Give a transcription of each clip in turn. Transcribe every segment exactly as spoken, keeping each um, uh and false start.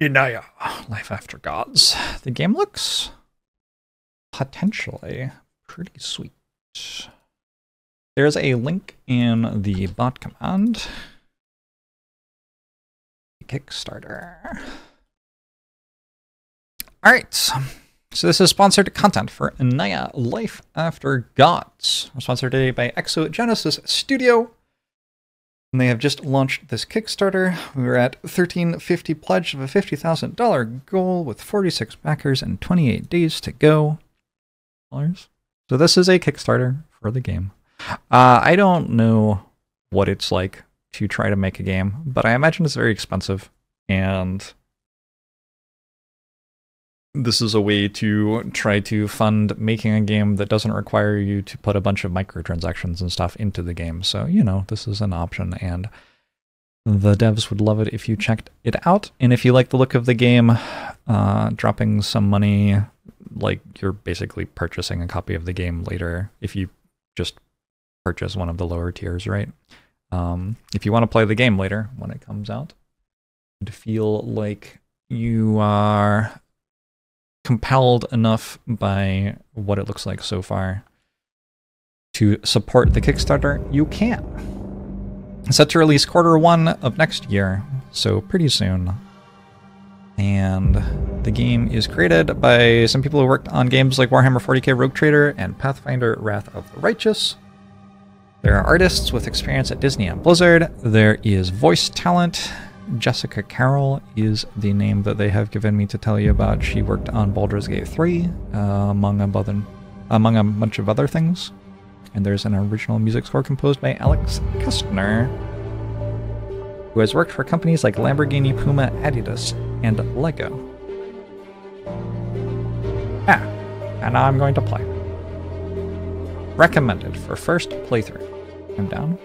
Inayah, Life After Gods. The game looks potentially pretty sweet. There's a link in the bot command. Kickstarter. All right. So this is sponsored content for Inayah, Life After Gods. I'm sponsored today by ExoGenesis Studio. And they have just launched this Kickstarter. We were at thirteen fifty pledge of a fifty thousand dollar goal with forty-six backers and twenty-eight days to go. So this is a Kickstarter for the game. Uh, I don't know what it's like to try to make a game, but I imagine it's very expensive, and this is a way to try to fund making a game that doesn't require you to put a bunch of microtransactions and stuff into the game. So, you know, this is an option, and the devs would love it if you checked it out. And if you like the look of the game, uh, dropping some money, like, you're basically purchasing a copy of the game later if you just purchase one of the lower tiers, right? Um, if you want to play the game later when it comes out, to feel like you are compelled enough by what it looks like so far to support the Kickstarter, you can. It's set to release quarter one of next year, so pretty soon. And the game is created by some people who worked on games like Warhammer forty K Rogue Trader and Pathfinder Wrath of the Righteous. There are artists with experience at Disney and Blizzard. There is voice talent. Jessica Carroll is the name that they have given me to tell you about. She worked on Baldur's Gate three, uh, among, a other, among a bunch of other things. And there's an original music score composed by Alex Kestner, who has worked for companies like Lamborghini, Puma, Adidas, and Lego. Ah, and now I'm going to play. Recommended for first playthrough. I'm down.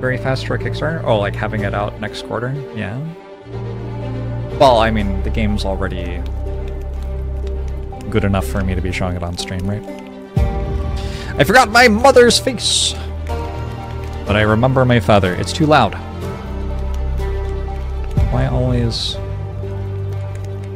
Very fast for a Kickstarter? Oh, like having it out next quarter? Yeah. Well, I mean, the game's already good enough for me to be showing it on stream, right? I forgot my mother's face! But I remember my father. It's too loud. Why always...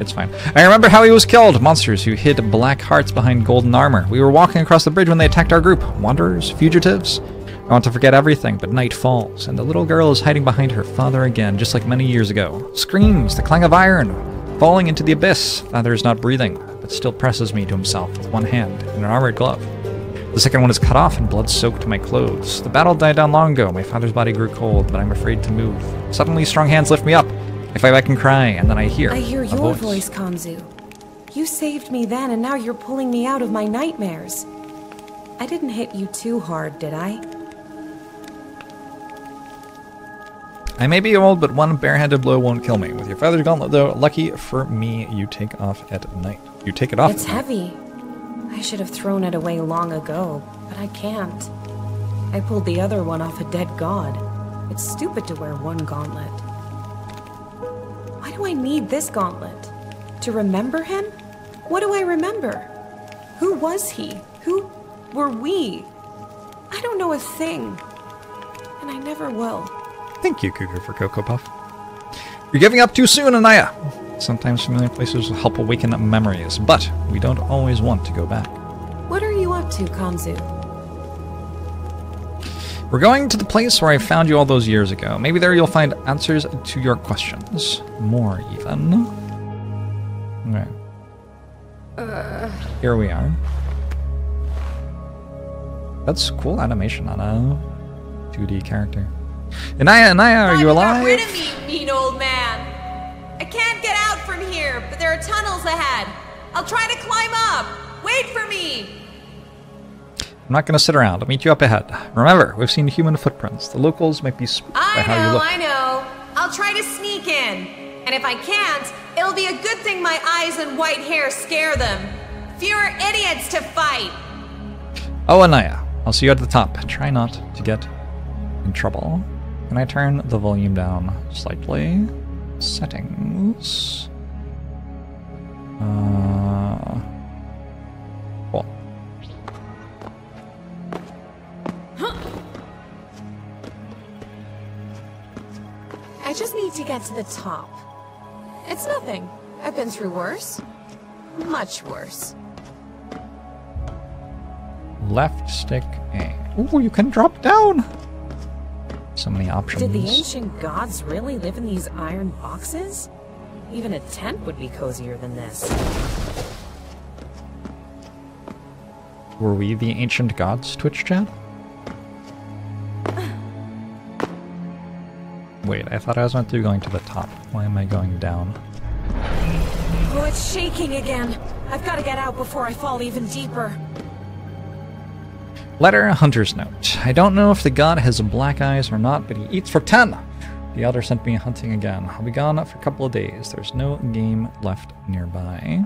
It's fine. I remember how he was killed. Monsters who hid black hearts behind golden armor. We were walking across the bridge when they attacked our group. Wanderers? Fugitives? I want to forget everything, but night falls, and the little girl is hiding behind her father again, just like many years ago. Screams, the clang of iron, falling into the abyss. Father is not breathing, but still presses me to himself with one hand and an armored glove. The second one is cut off, and blood soaked my clothes. The battle died down long ago. My father's body grew cold, but I'm afraid to move. Suddenly, strong hands lift me up. I fight back and cry, and then I hear I hear your voice, voice, Konzu. You saved me then, and now you're pulling me out of my nightmares. I didn't hit you too hard, did I? I may be old, but one barehanded blow won't kill me. With your father's gauntlet, though, lucky for me, you take off at night. You take it off. It's heavy. I should have thrown it away long ago, but I can't. I pulled the other one off a dead god. It's stupid to wear one gauntlet. Why do I need this gauntlet? To remember him? What do I remember? Who was he? Who were we? I don't know a thing, and I never will. Thank you, Cougar, for Cocoa Puff. You're giving up too soon, Inayah! Sometimes familiar places will help awaken up memories, but we don't always want to go back. What are you up to, Konzu? We're going to the place where I found you all those years ago. Maybe there you'll find answers to your questions. More, even. Alright. Uh... Here we are. That's cool animation on a two D character. Inayah, Inayah, are you alive? Got rid of me, mean old man. I can't get out from here, but there are tunnels ahead. I'll try to climb up. Wait for me. I'm not going to sit around. I'll meet you up ahead. Remember, we've seen human footprints. The locals might be spooked by how you look. I know, I know. I'll try to sneak in. And if I can't, it'll be a good thing my eyes and white hair scare them. Fewer idiots to fight. Oh, Inayah. I'll see you at the top. Try not to get in trouble. Can I turn the volume down slightly? Settings. Uh, cool. Huh. I just need to get to the top. It's nothing. I've been through worse. Much worse. Left stick A. Ooh, you can drop down! So many options. Did the ancient gods really live in these iron boxes? Even a tent would be cozier than this. Were we the ancient gods, Twitch chat? Wait, I thought I was meant to be going to the top. Why am I going down? Oh, it's shaking again. I've got to get out before I fall even deeper. Letter, Hunter's Note. I don't know if the god has black eyes or not, but he eats for ten! The elder sent me hunting again. I'll be gone for a couple of days. There's no game left nearby.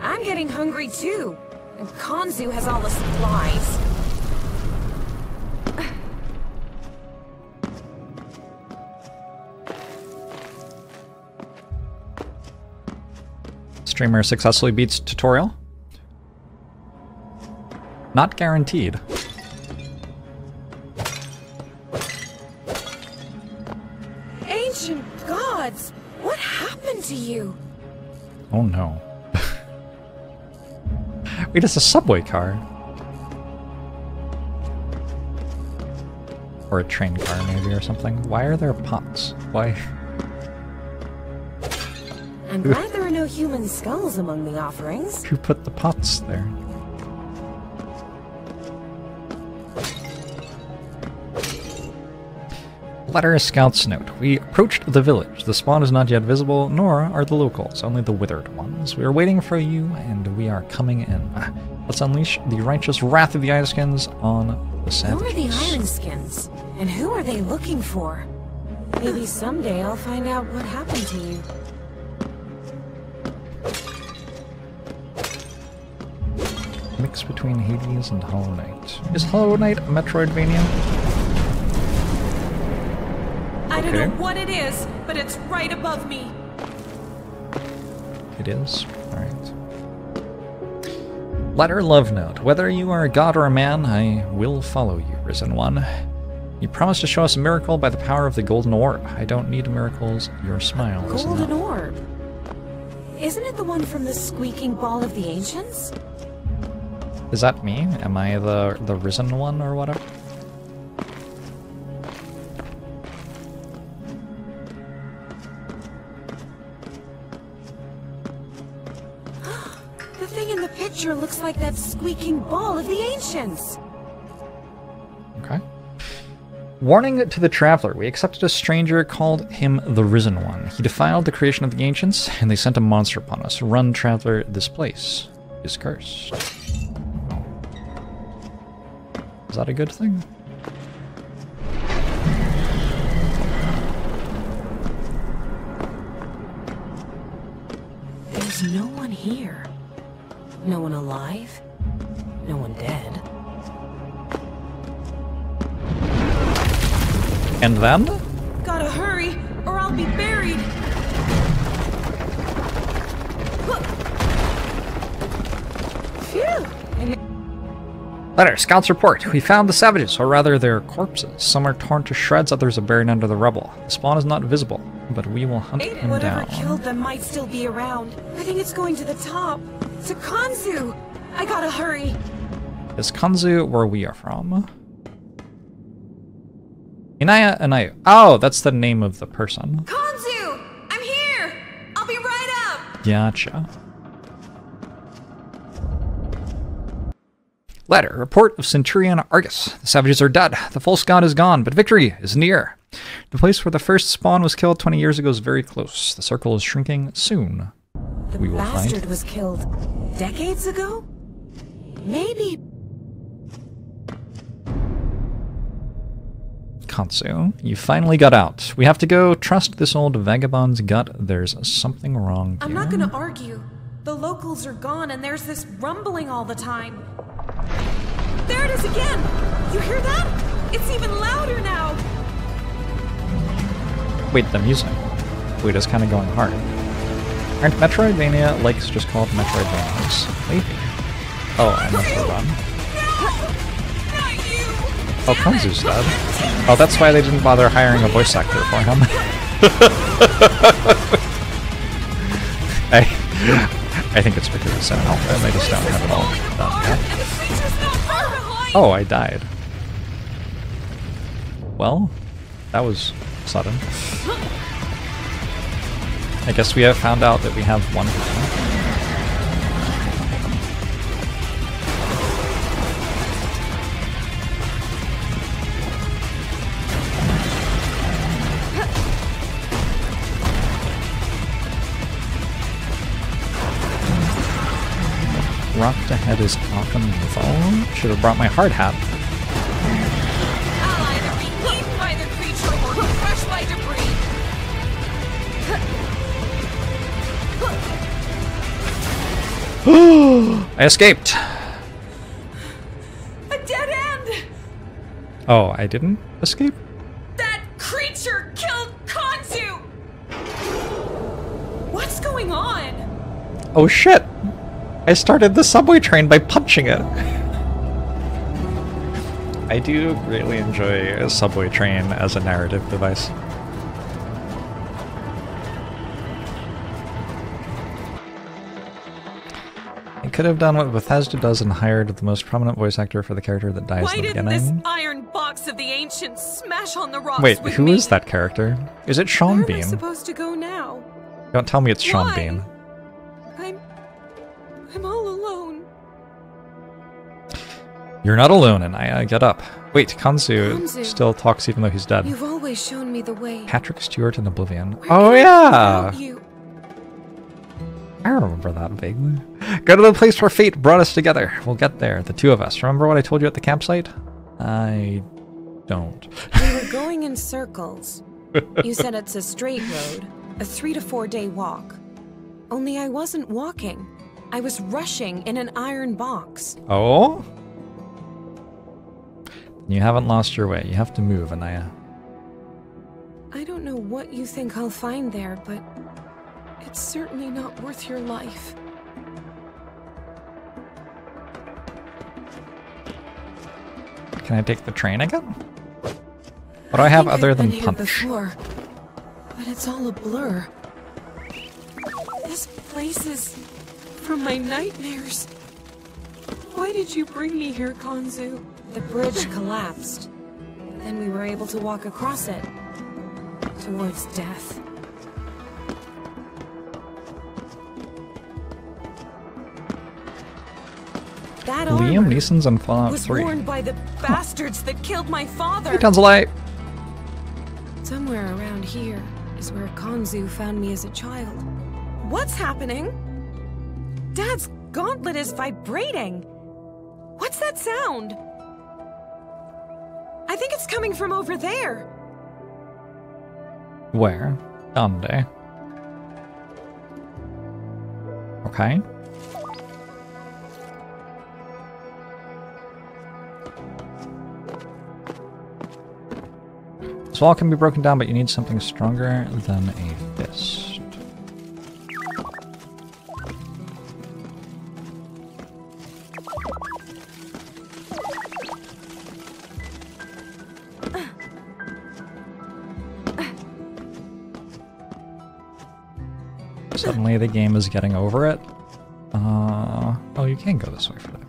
I'm getting hungry too, and Konzu has all the supplies. Streamer successfully beats tutorial. Not guaranteed. Ancient gods, what happened to you? Oh no. Wait, it's a subway car. Or a train car maybe or something. Why are there pots? Why? I'm glad there are no human skulls among the offerings. Who put the pots there? Letter, Scout's Note. We approached the village. The spawn is not yet visible, nor are the locals, only the withered ones. We are waiting for you, and we are coming in. Let's unleash the righteous wrath of the Ironskins on the savages. Who are the Ironskins? And who are they looking for? Maybe someday I'll find out what happened to you. Mix between Hades and Hollow Knight. Is Hollow Knight a Metroidvania? I don't know what it is, but it's right above me. It is? Alright. Letter, Love Note. Whether you are a god or a man, I will follow you, Risen One. You promised to show us a miracle by the power of the golden orb. I don't need miracles, your smile is enough. Golden orb? Isn't it the one from the squeaking ball of the ancients? Is that me? Am I the, the Risen One or whatever? Looks like that squeaking ball of the ancients. Okay. Warning to the traveler. We accepted a stranger, called him the Risen One. He defiled the creation of the ancients, and they sent a monster upon us. Run, traveler, this place is cursed. Is that a good thing? There's no one here. No one alive? No one dead? And then? Gotta hurry, or I'll be buried! Phew! Letter, Scouts Report. We found the savages, or rather their corpses. Some are torn to shreds, others are buried under the rubble. The spawn is not visible, but we will hunt them down. Whatever killed them might still be around. I think it's going to the top. To Konzu! I gotta hurry! Is Konzu where we are from? Inayah, Inayah. Oh, that's the name of the person. Konzu! I'm here! I'll be right up! Gotcha. Letter, Report of Centurion Argus. The savages are dead. The false god is gone, but victory is near. The place where the first spawn was killed twenty years ago is very close. The circle is shrinking soon. The we will bastard find. was killed decades ago? Maybe. Konzu, you finally got out. We have to go trust this old vagabond's gut. There's something wrong here. I'm not gonna argue. The locals are gone and there's this rumbling all the time. There it is again! You hear that? It's even louder now! Wait, the music. Wait, it's kind of going hard. Aren't Metroidvania likes just called Metroidvanias? Maybe. Oh, I'm not so wrong. Oh, Konzu's dead. Oh, that's why they didn't bother hiring a voice actor for him. I, I think it's because it's an alpha and they just don't have it all done. Oh, I died. Well, that was sudden. I guess we have found out that we have one person. Rocked ahead is Occam phone. Should have brought my hard hat. I escaped. A dead end. Oh, I didn't escape? That creature killed Konzu. What's going on? Oh shit. I started the subway train by punching it. I do really enjoy a subway train as a narrative device. It could have done what Bethesda does and hired the most prominent voice actor for the character that dies in the beginning. Why didn't this iron box of the ancients smash on the rocks? Wait, who is that character? Is it Sean Bean? Where am I supposed to go now? Don't tell me it's Sean Bean. I'm all alone. You're not alone, Inayah. Get up. Wait, Konzu, Konzu still talks even though he's dead. You've always shown me the way. Patrick Stewart in Oblivion. Where oh yeah. You? I remember that vaguely. Go to the place where fate brought us together. We'll get there, the two of us. Remember what I told you at the campsite? I don't. We were going in circles. You said it's a straight road, a three to four day walk. Only I wasn't walking. I was rushing in an iron box. Oh? You haven't lost your way. You have to move, Inayah. I don't know what you think I'll find there, but it's certainly not worth your life. Can I take the train again? What do I have other than punch? Before, but it's all a blur. This place is... from my nightmares. Why did you bring me here, Konzu? The bridge collapsed. Then we were able to walk across it. Towards death. That Liam Neeson's on Fallout was three. Warned by the bastards that killed my father. He tells a lie. Somewhere around here is where Konzu found me as a child. What's happening? Dad's gauntlet is vibrating. What's that sound? I think it's coming from over there. Where? Donde? Okay. This wall can be broken down, but you need something stronger than a fist. Suddenly the game is getting over it. Uh, oh, you can go this way for that.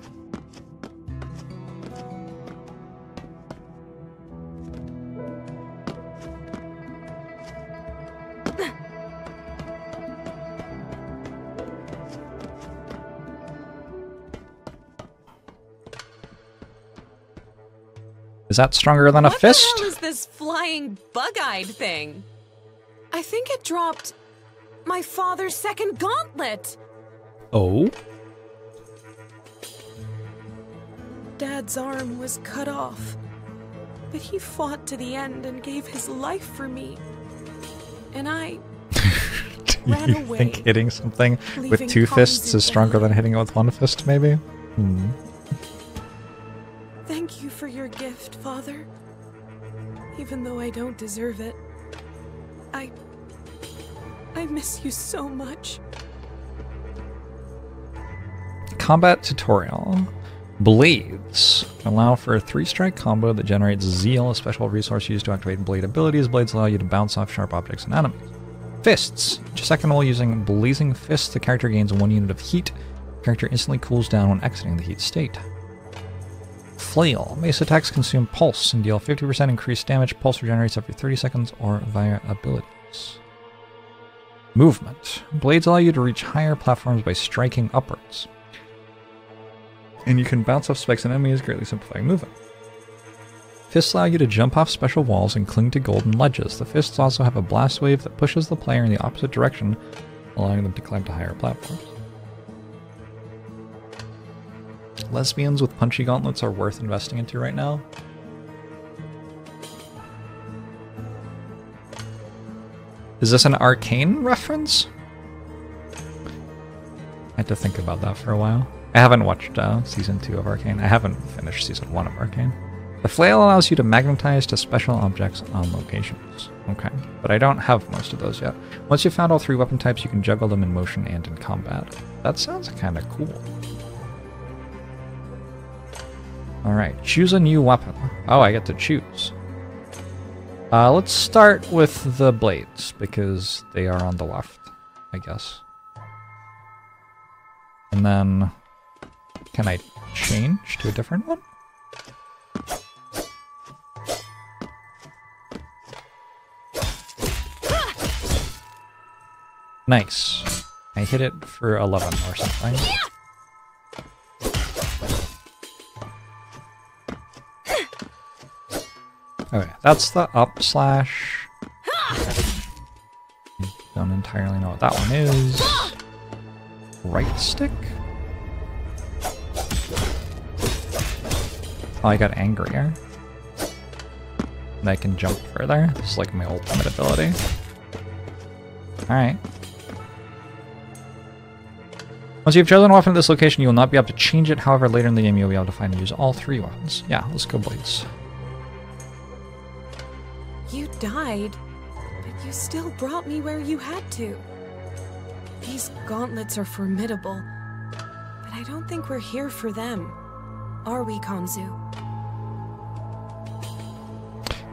Is that stronger than a fist? What the hell is this flying bug-eyed thing? I think it dropped... my father's second gauntlet! Oh? Dad's arm was cut off, but he fought to the end and gave his life for me. And I ran you away. Think hitting something with two fists is stronger down. than hitting it with one fist, maybe? Hmm. Thank you for your gift, Father. Even though I don't deserve it, I... I miss you so much. Combat tutorial. Blades. can allow for a three-strike combo that generates Zeal, a special resource used to activate blade abilities. Blades allow you to bounce off sharp objects and enemies. Fists. Secondal using Blazing Fist, the character gains one unit of heat. The character instantly cools down when exiting the heat state. Flail. Mace attacks consume Pulse and deal fifty percent increased damage. Pulse regenerates every thirty seconds or via abilities. Movement. Blades allow you to reach higher platforms by striking upwards. And you can bounce off spikes and enemies, greatly simplifying movement. Fists allow you to jump off special walls and cling to golden ledges. The fists also have a blast wave that pushes the player in the opposite direction, allowing them to climb to higher platforms. Lesbians with punchy gauntlets are worth investing into right now. Is this an Arcane reference? I had to think about that for a while. I haven't watched uh, Season two of Arcane. I haven't finished Season one of Arcane. The flail allows you to magnetize to special objects on locations. Okay, but I don't have most of those yet. Once you've found all three weapon types, you can juggle them in motion and in combat. That sounds kind of cool. Alright, choose a new weapon. Oh, I get to choose. Uh, let's start with the blades, because they are on the left, I guess. And then, can I change to a different one? Nice. I hit it for eleven or something. Okay, that's the up slash. Don't entirely know what that one is. Right stick? Oh, I got angrier. And I can jump further. This is like my ultimate ability. Alright. Once you've chosen a weapon at this location, you will not be able to change it. However, later in the game, you'll be able to find and use all three weapons. Yeah, let's go blades. You died, but you still brought me where you had to. These gauntlets are formidable, but I don't think we're here for them. Are we, Konzu?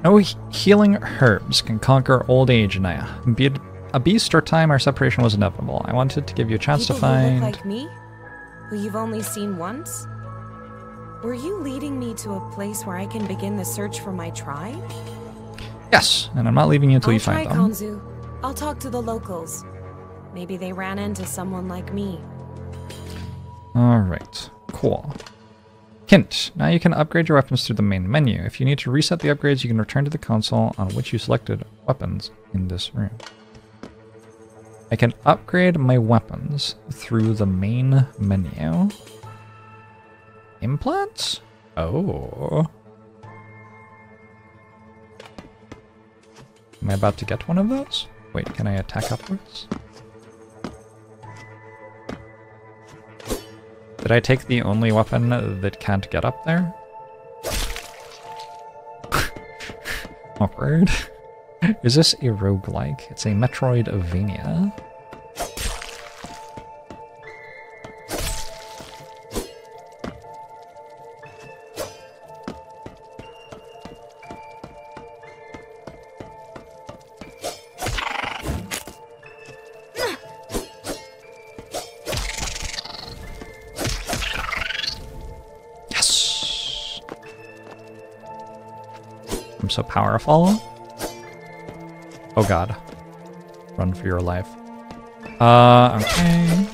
No he healing herbs can conquer old age, Inayah. Be it a beast or time, our separation was inevitable. I wanted to give you a chance People to find... People like me, who you've only seen once? Were you leading me to a place where I can begin the search for my tribe? Yes, and I'm not leaving you until I'll you find try, them. Konzu. I'll talk to the locals. Maybe they ran into someone like me. Alright, cool. Hint. Now you can upgrade your weapons through the main menu. If you need to reset the upgrades, you can return to the console on which you selected weapons in this room. I can upgrade my weapons through the main menu. Implants? Oh. Am I about to get one of those? Wait, can I attack upwards? Did I take the only weapon that can't get up there? Awkward. Is this a roguelike? It's a Metroidvania. So powerful. Oh god. Run for your life. Uh, okay.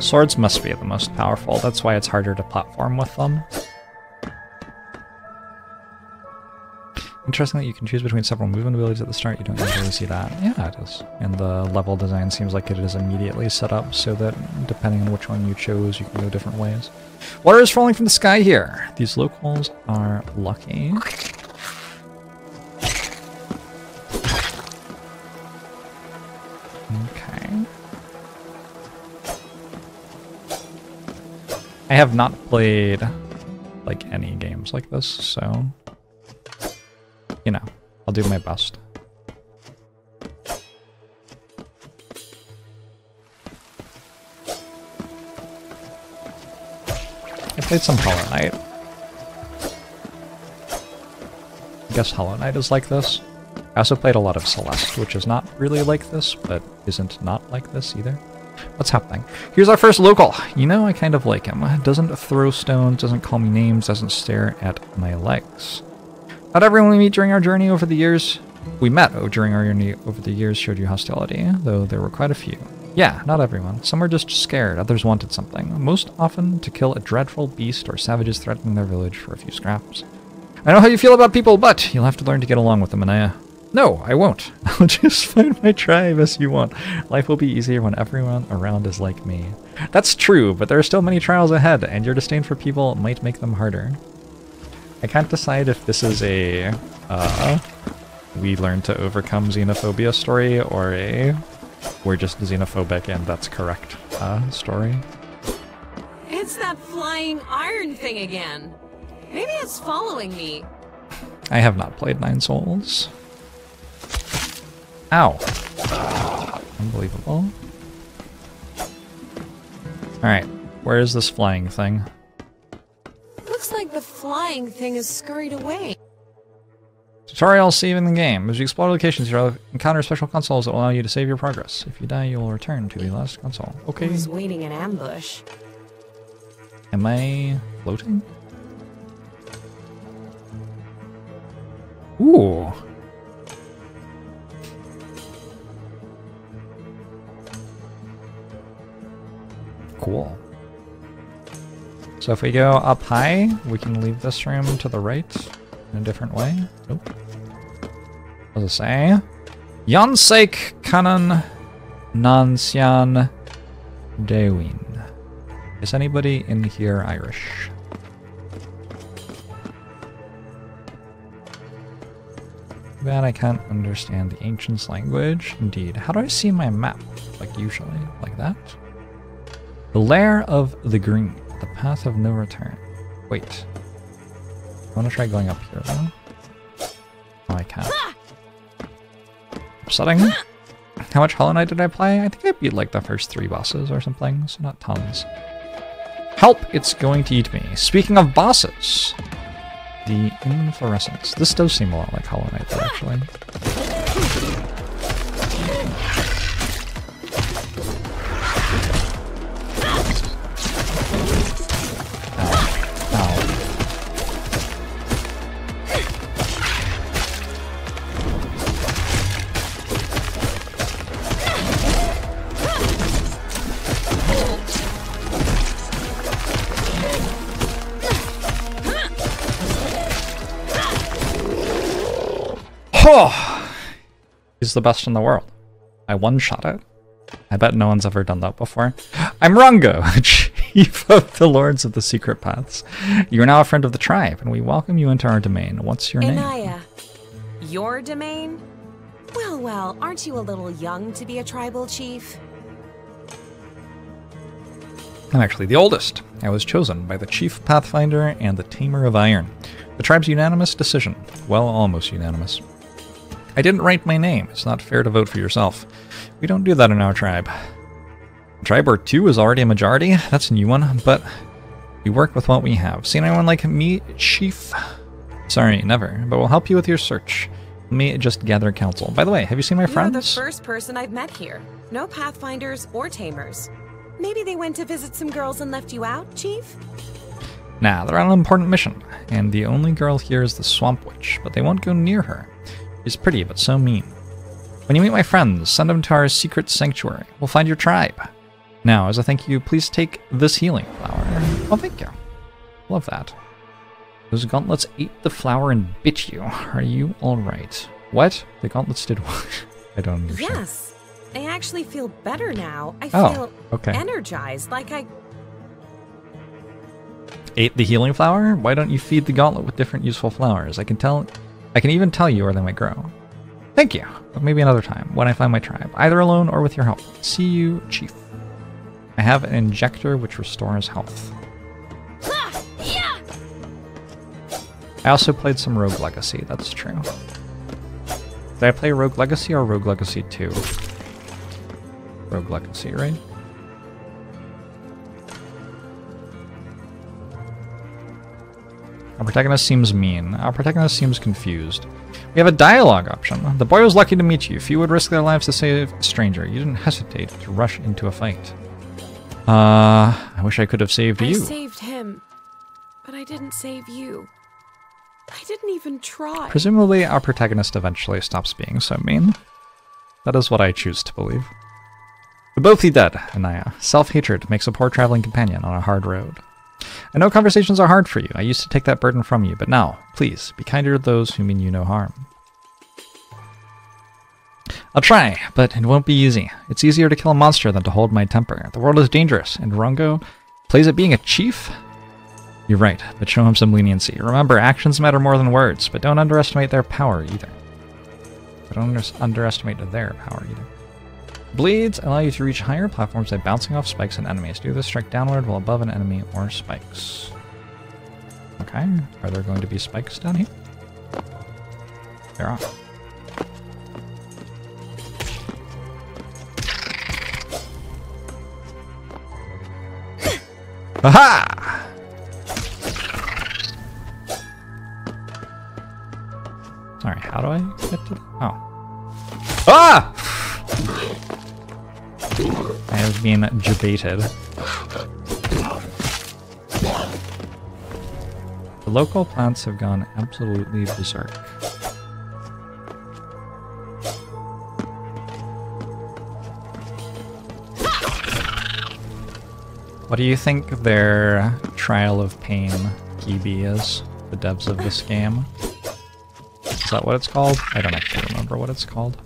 Swords must be the most powerful. That's why it's harder to platform with them. Interesting that you can choose between several movement abilities at the start. You don't usually see that. Yeah, it is. And the level design seems like it is immediately set up so that depending on which one you chose, you can go different ways. Water is falling from the sky here. These locals are lucky. Okay. I have not played like any games like this, so you know, I'll do my best. I played some Hollow Knight. I guess Hollow Knight is like this. I also played a lot of Celeste, which is not really like this, but isn't not like this either. What's happening? Here's our first local! You know, I kind of like him. Doesn't throw stones, doesn't call me names, doesn't stare at my legs. Not everyone we meet during our journey over the years... We met oh, during our journey over the years showed you hostility, though there were quite a few. Yeah, not everyone. Some were just scared, others wanted something. Most often to kill a dreadful beast or savages threatening their village for a few scraps. I know how you feel about people, but you'll have to learn to get along with them, Inayah. No, I won't. I'll just find my tribe as you want. Life will be easier when everyone around is like me. That's true, but there are still many trials ahead, and your disdain for people might make them harder. I can't decide if this is a, uh, we learn to overcome xenophobia story, or a, we're just xenophobic and that's correct, uh, story. It's that flying iron thing again. Maybe it's following me. I have not played Nine Souls. Ow. Unbelievable. Alright, where is this flying thing? Looks like the flying thing is scurried away. Tutorial saving the game. As you explore locations, you'll encounter special consoles that will allow you to save your progress. If you die, you will return to the last console. Okay. I was waiting in ambush. Am I floating? Ooh. Cool. So if we go up high, we can leave this room to the right in a different way. Nope. What does it say? Yonsake Kanan Nansian Dewin. Is anybody in here Irish? Too bad I can't understand the ancient's language. Indeed. How do I see my map? Like usually, like that? The Lair of the Green, the Path of No Return. Wait. I want to try going up here, though. Oh, I can't. Upsetting. How much Hollow Knight did I play? I think I beat, like, the first three bosses or something, so not tons. Help! It's going to eat me. Speaking of bosses, the inflorescence. This does seem a lot like Hollow Knight, though, actually. Oh, he's the best in the world. I one-shot it. I bet no one's ever done that before. I'm Rongo, chief of the lords of the secret paths. You are now a friend of the tribe, and we welcome you into our domain. What's your Inayah, name? Inayah. Your domain? Well, well, aren't you a little young to be a tribal chief? I'm actually the oldest. I was chosen by the chief pathfinder and the tamer of iron. The tribe's unanimous decision. Well, almost unanimous. I didn't write my name. It's not fair to vote for yourself. We don't do that in our tribe. Tribe two is already a majority. That's a new one, but we work with what we have. Seen anyone like me, Chief? Sorry, never. But we'll help you with your search. Let me just gather counsel. By the way, have you seen my You're friends? You're the first person I've met here. No pathfinders or tamers. Maybe they went to visit some girls and left you out, Chief? Nah, they're on an important mission. And the only girl here is the Swamp Witch, but they won't go near her. She's pretty, but so mean. When you meet my friends, send them to our secret sanctuary. We'll find your tribe. Now, as a thank you, please take this healing flower. Oh, thank you. Love that. Those gauntlets ate the flower and bit you. Are you alright? What? The gauntlets did what? I don't understand. Yes. I actually feel better now. I oh, feel okay. energized, like I... Ate the healing flower? Why don't you feed the gauntlet with different useful flowers? I can tell... I can even tell you where they might grow. Thank you, but maybe another time, when I find my tribe, either alone or with your help. See you, Chief. I have an injector which restores health. I also played some Rogue Legacy, that's true. Did I play Rogue Legacy or Rogue Legacy two? Rogue Legacy, right? Our protagonist seems mean. Our protagonist seems confused. We have a dialogue option. The boy was lucky to meet you. Few would risk their lives to save a stranger. You didn't hesitate to rush into a fight. Uh, I wish I could have saved you. I saved him, but I didn't save you. I didn't even try. Presumably, our protagonist eventually stops being so mean. That is what I choose to believe. We're both dead, Inayah. Self-hatred makes a poor traveling companion on a hard road. I know conversations are hard for you. I used to take that burden from you, but now, please, be kinder to those who mean you no harm. I'll try, but it won't be easy. It's easier to kill a monster than to hold my temper. The world is dangerous, and Rongo plays at being a chief? You're right, but show him some leniency. Remember, actions matter more than words, but don't underestimate their power either. But don't under underestimate their power either. Blades allow you to reach higher platforms by bouncing off spikes and enemies. Do this strike downward while above an enemy or spikes. Okay, are there going to be spikes down here? There are. Aha! Sorry, how do I get to... Oh. Ah! I have been debated. The local plants have gone absolutely berserk. What do you think their Trial of Pain P B is? The devs of this game? Is that what it's called? I don't actually remember what it's called.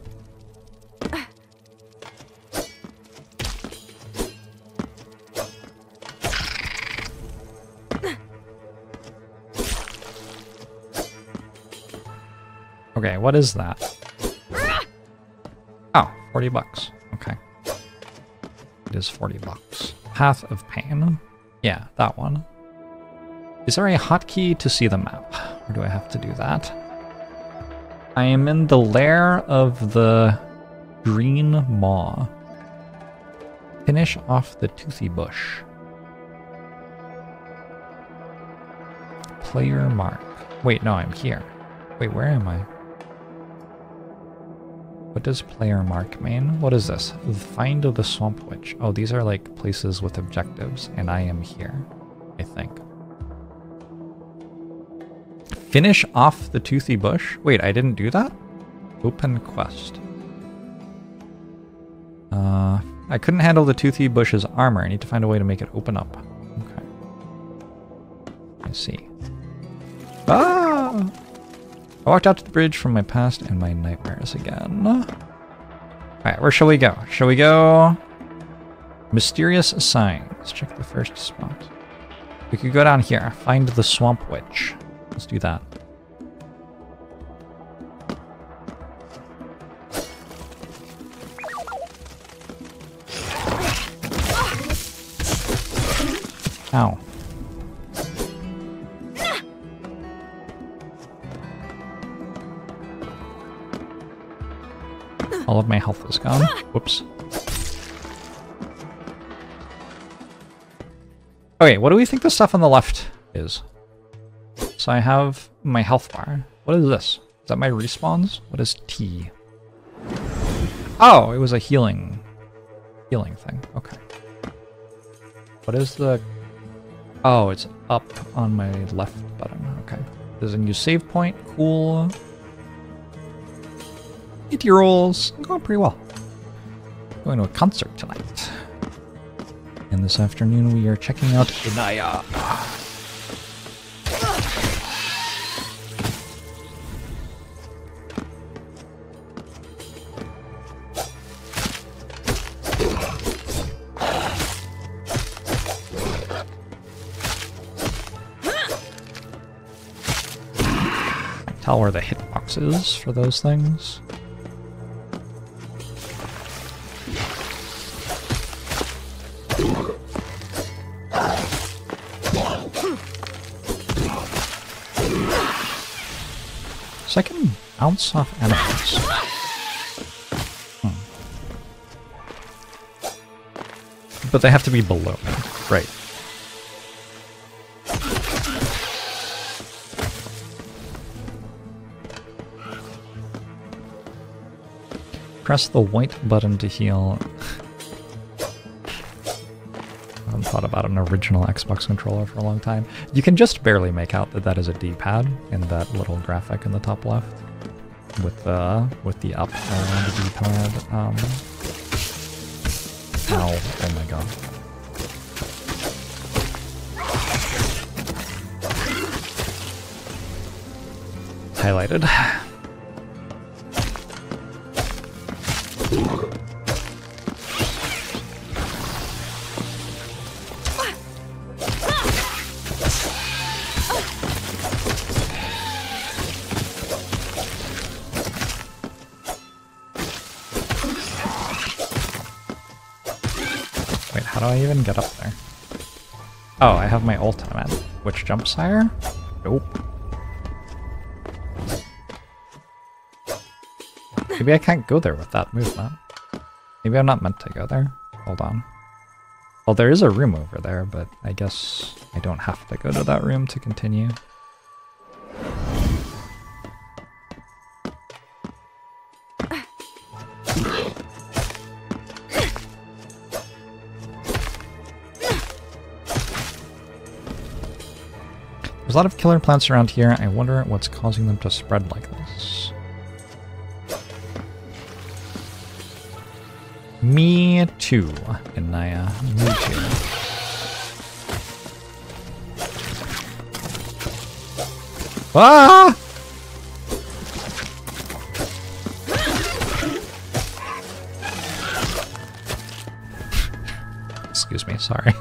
Okay, what is that? Oh, forty bucks. Okay. It is forty bucks. Path of Pain. Yeah, that one. Is there a hotkey to see the map? Or do I have to do that? I am in the lair of the green maw. Finish off the toothy bush. Player mark. Wait, no, I'm here. Wait, where am I? What does player mark mean? What is this? Find the Swamp Witch. Oh, these are like places with objectives, and I am here, I think. Finish off the toothy bush? Wait, I didn't do that? Open quest. Uh, I couldn't handle the toothy bush's armor. I need to find a way to make it open up. Okay. I see. Ah! I walked out to the bridge from my past and my nightmares again. Alright, where shall we go? Shall we go... Mysterious sign. Let's check the first spot. We could go down here. Find the Swamp Witch. Let's do that. Ow. All of my health is gone. Whoops. Okay, what do we think the stuff on the left is? So I have my health bar. What is this? Is that my respawns? What is T? Oh, it was a healing... healing thing. Okay. What is the... Oh, it's up on my left button. Okay. There's a new save point. Cool. Hit your rolls. I'm going pretty well. I'm going to a concert tonight. And this afternoon we are checking out Inayah. Tell where the hitbox is for those things. Second ounce of elephants. Hmm. But they have to be below me. Right. Press the white button to heal. I haven't thought about an original Xbox controller for a long time. You can just barely make out that that is a D-pad in that little graphic in the top left, with the with the up arrow on the D-pad. Um, ow! Oh my god. It's highlighted. I even get up there? Oh, I have my ult on it. Which jump sire? Nope. Maybe I can't go there with that movement. Maybe I'm not meant to go there. Hold on. Well, there is a room over there, but I guess I don't have to go to that room to continue. There's a lot of killer plants around here. I wonder what's causing them to spread like this. Me too, Inayah. Me too. Ah! Excuse me, sorry.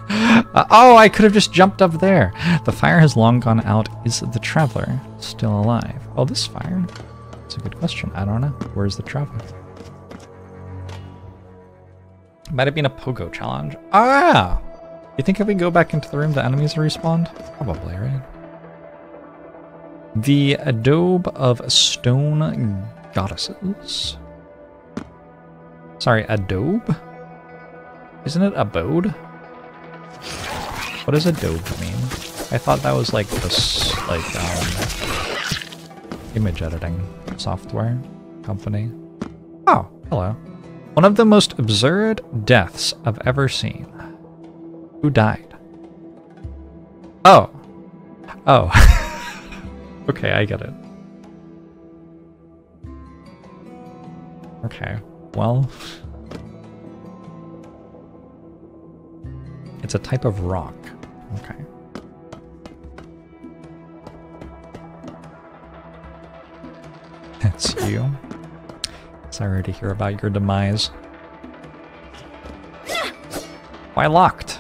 Uh, oh, I could have just jumped up there. The fire has long gone out. Is the traveler still alive? Oh, this fire? That's a good question. I don't know. Where's the traveler? Might have been a pogo challenge. Ah! You think if we go back into the room, the enemies are respawned? Probably, right? The adobe of stone goddesses. Sorry, adobe? Isn't it abode? What does adobe mean? I thought that was like this, like, um, image editing software company. Oh, hello. One of the most absurd deaths I've ever seen. Who died? Oh. Oh. Okay, I get it. Okay, well... It's a type of rock. Okay. That's you. Sorry to hear about your demise. Why locked?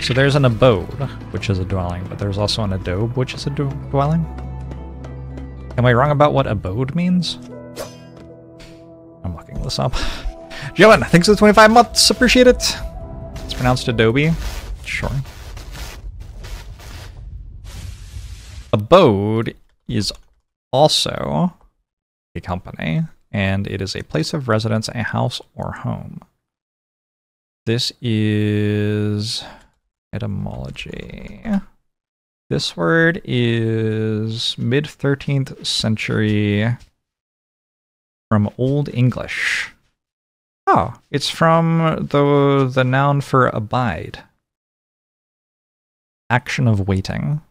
So there's an abode, which is a dwelling, but there's also an adobe, which is a d dwelling. Am I wrong about what abode means? I'm looking this up. Joan, thanks for the twenty-five months. Appreciate it. It's pronounced adobe. Sure. Abode is also a company, and it is a place of residence, a house, or home. This is... etymology. This word is mid thirteenth century from Old English. Oh, it's from the the noun for abide. Action of waiting.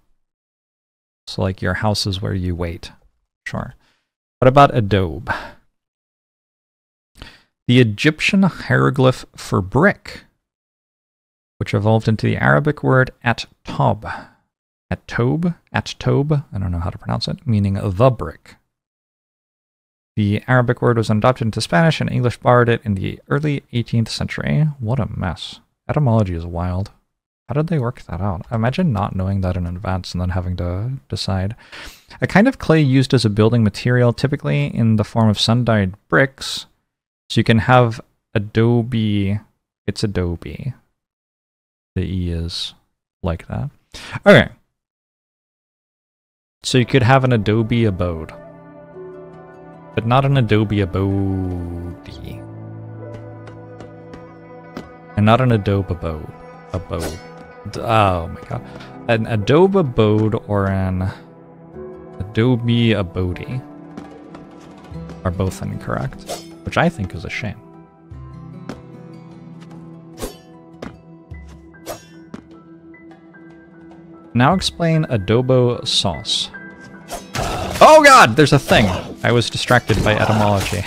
So like your house is where you wait. Sure. What about adobe? The Egyptian hieroglyph for brick, which evolved into the Arabic word at-tab, at Tobe, at Tobe, I don't know how to pronounce it, meaning the brick. The Arabic word was adopted into Spanish and English borrowed it in the early eighteenth century. What a mess. Etymology is wild. How did they work that out? Imagine not knowing that in advance and then having to decide. A kind of clay used as a building material, typically in the form of sun-dyed bricks. So you can have adobe. It's adobe. The E is like that. Okay. So you could have an adobe abode. But not an adobe abode. And not an adobe abode. Abode. Oh my god. An adobe abode or an adobe abode are both incorrect, which I think is a shame. Now explain adobo sauce. Oh god, there's a thing! I was distracted by etymology.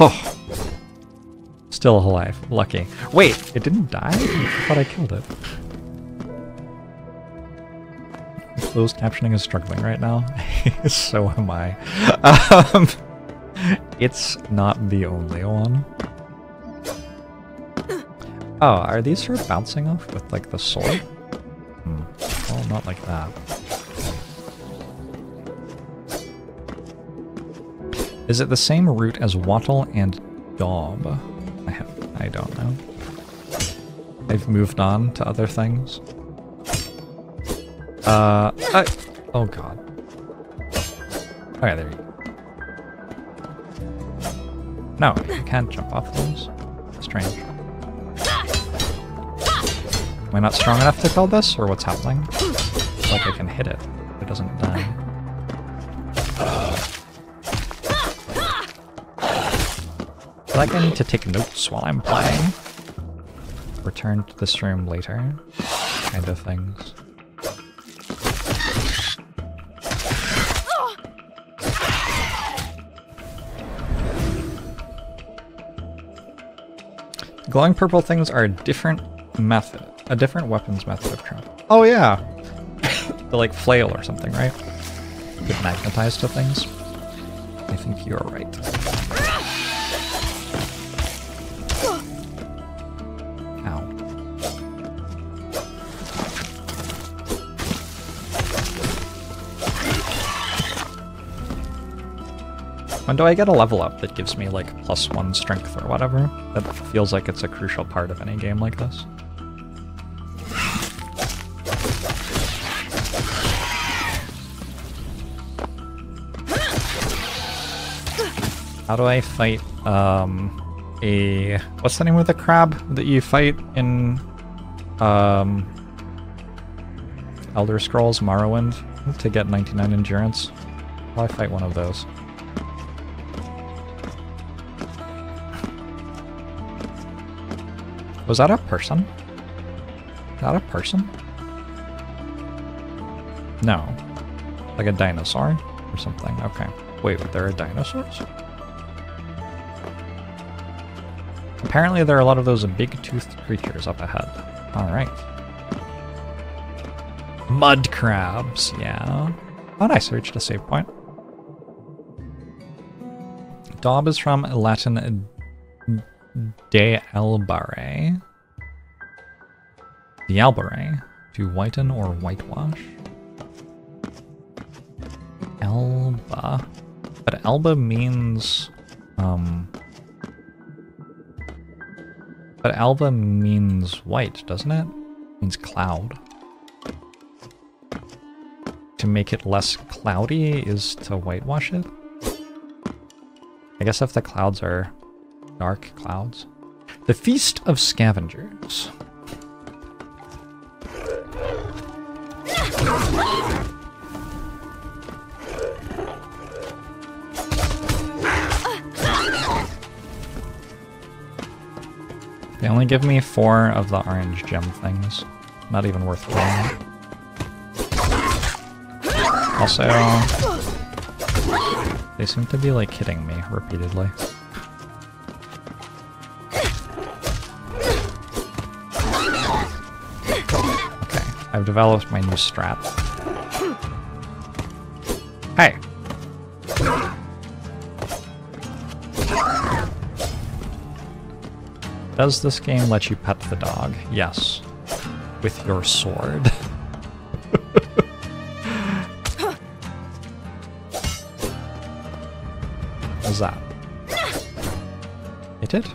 Oh. Still alive. Lucky. Wait, it didn't die? I thought I killed it. Closed captioning is struggling right now. So am I. Um, it's not the only one. Oh, are these sort of bouncing off with, like, the sword? Hmm. Well, not like that. Is it the same root as wattle and daub? I have, I don't know. I've moved on to other things. Uh, I, oh god. Okay, there you go. No, you can't jump off those. Strange. Am I not strong enough to kill this, or what's happening? Like I can hit it, but it doesn't die. Like I need to take notes while I'm playing. Return to this room later. Kind of things. Glowing purple things are a different method. A different weapons method of travel. Oh yeah! They're like flail or something, right? Get magnetized to things. I think you're right. When do I get a level up that gives me, like, plus one strength or whatever? That feels like it's a crucial part of any game like this. How do I fight, um, a... what's the name of the crab that you fight in, um... Elder Scrolls Morrowind to get ninety-nine endurance? How do I fight one of those? Was that a person? Not a person? No. Like a dinosaur or something. Okay. Wait, but there are dinosaurs? Apparently there are a lot of those big-toothed creatures up ahead. Alright. Mud crabs, yeah. Oh nice, I reached a save point. Daub is from Latin de albare. De albare. To whiten or whitewash. Alba. But alba means... Um, but alba means white, doesn't it? It means cloud. To make it less cloudy is to whitewash it. I guess if the clouds are... dark clouds. The Feast of Scavengers. They only give me four of the orange gem things. Not even worth playing. Also, they seem to be like hitting me repeatedly. Okay, I've developed my new strap. Hey. Does this game let you pet the dog? Yes. With your sword. What's that? Hit it?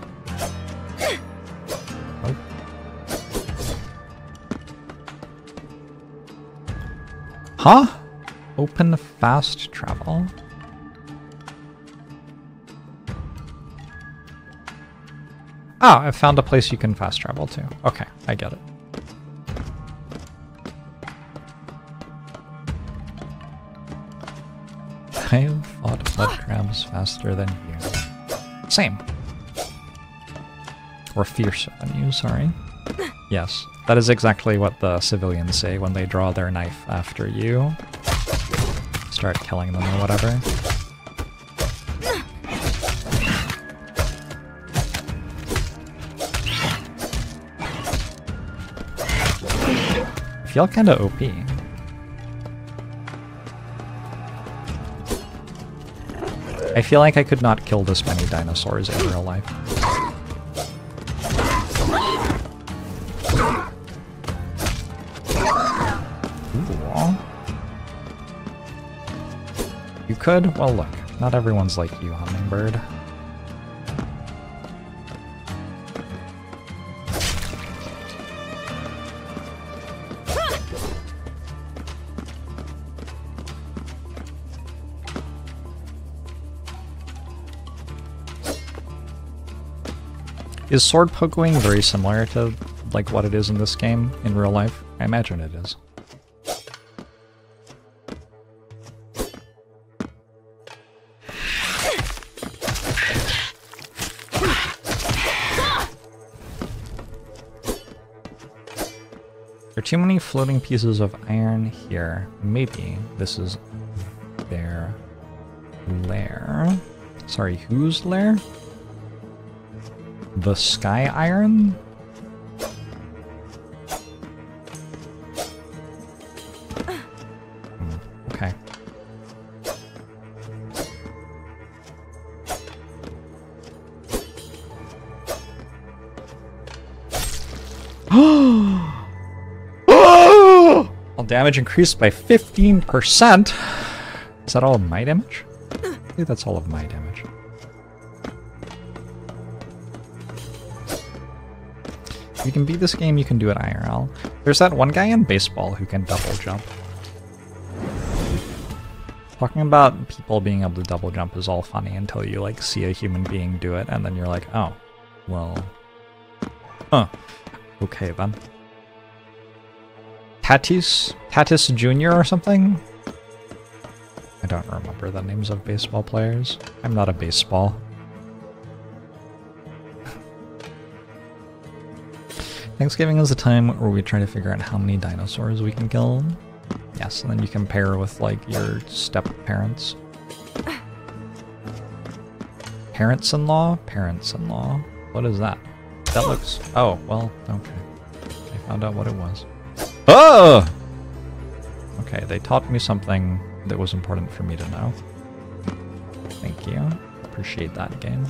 Oh. Huh? Open fast travel? Oh, I found a place you can fast travel to. Okay, I get it. I have fought blood crabs faster than you. Same. Or fiercer than you, sorry. Yes, that is exactly what the civilians say when they draw their knife after you. Start killing them or whatever. I feel kind of O P. I feel like I could not kill this many dinosaurs in real life. Ooh. You could? Well, look, not everyone's like you, Hummingbird. Is sword poking very similar to like what it is in this game in real life? I imagine it is. There are too many floating pieces of iron here. Maybe this is their lair. Sorry, whose lair? The Sky Iron? Hmm, okay. All damage increased by fifteen percent. Is that all of my damage? I think that's all of my damage. If you can beat this game, you can do it I R L. There's that one guy in baseball who can double jump. Talking about people being able to double jump is all funny until you like see a human being do it, and then you're like, oh, well, huh, okay then. Tatis? Tatis Junior or something? I don't remember the names of baseball players. I'm not a baseball. Thanksgiving is the time where we try to figure out how many dinosaurs we can kill. Yes, and then you compare with, like, your step-parents. Parents-in-law? Parents-in-law? What is that? That looks... Oh, well, okay. I found out what it was. Oh! Okay, they taught me something that was important for me to know. Thank you. Appreciate that game.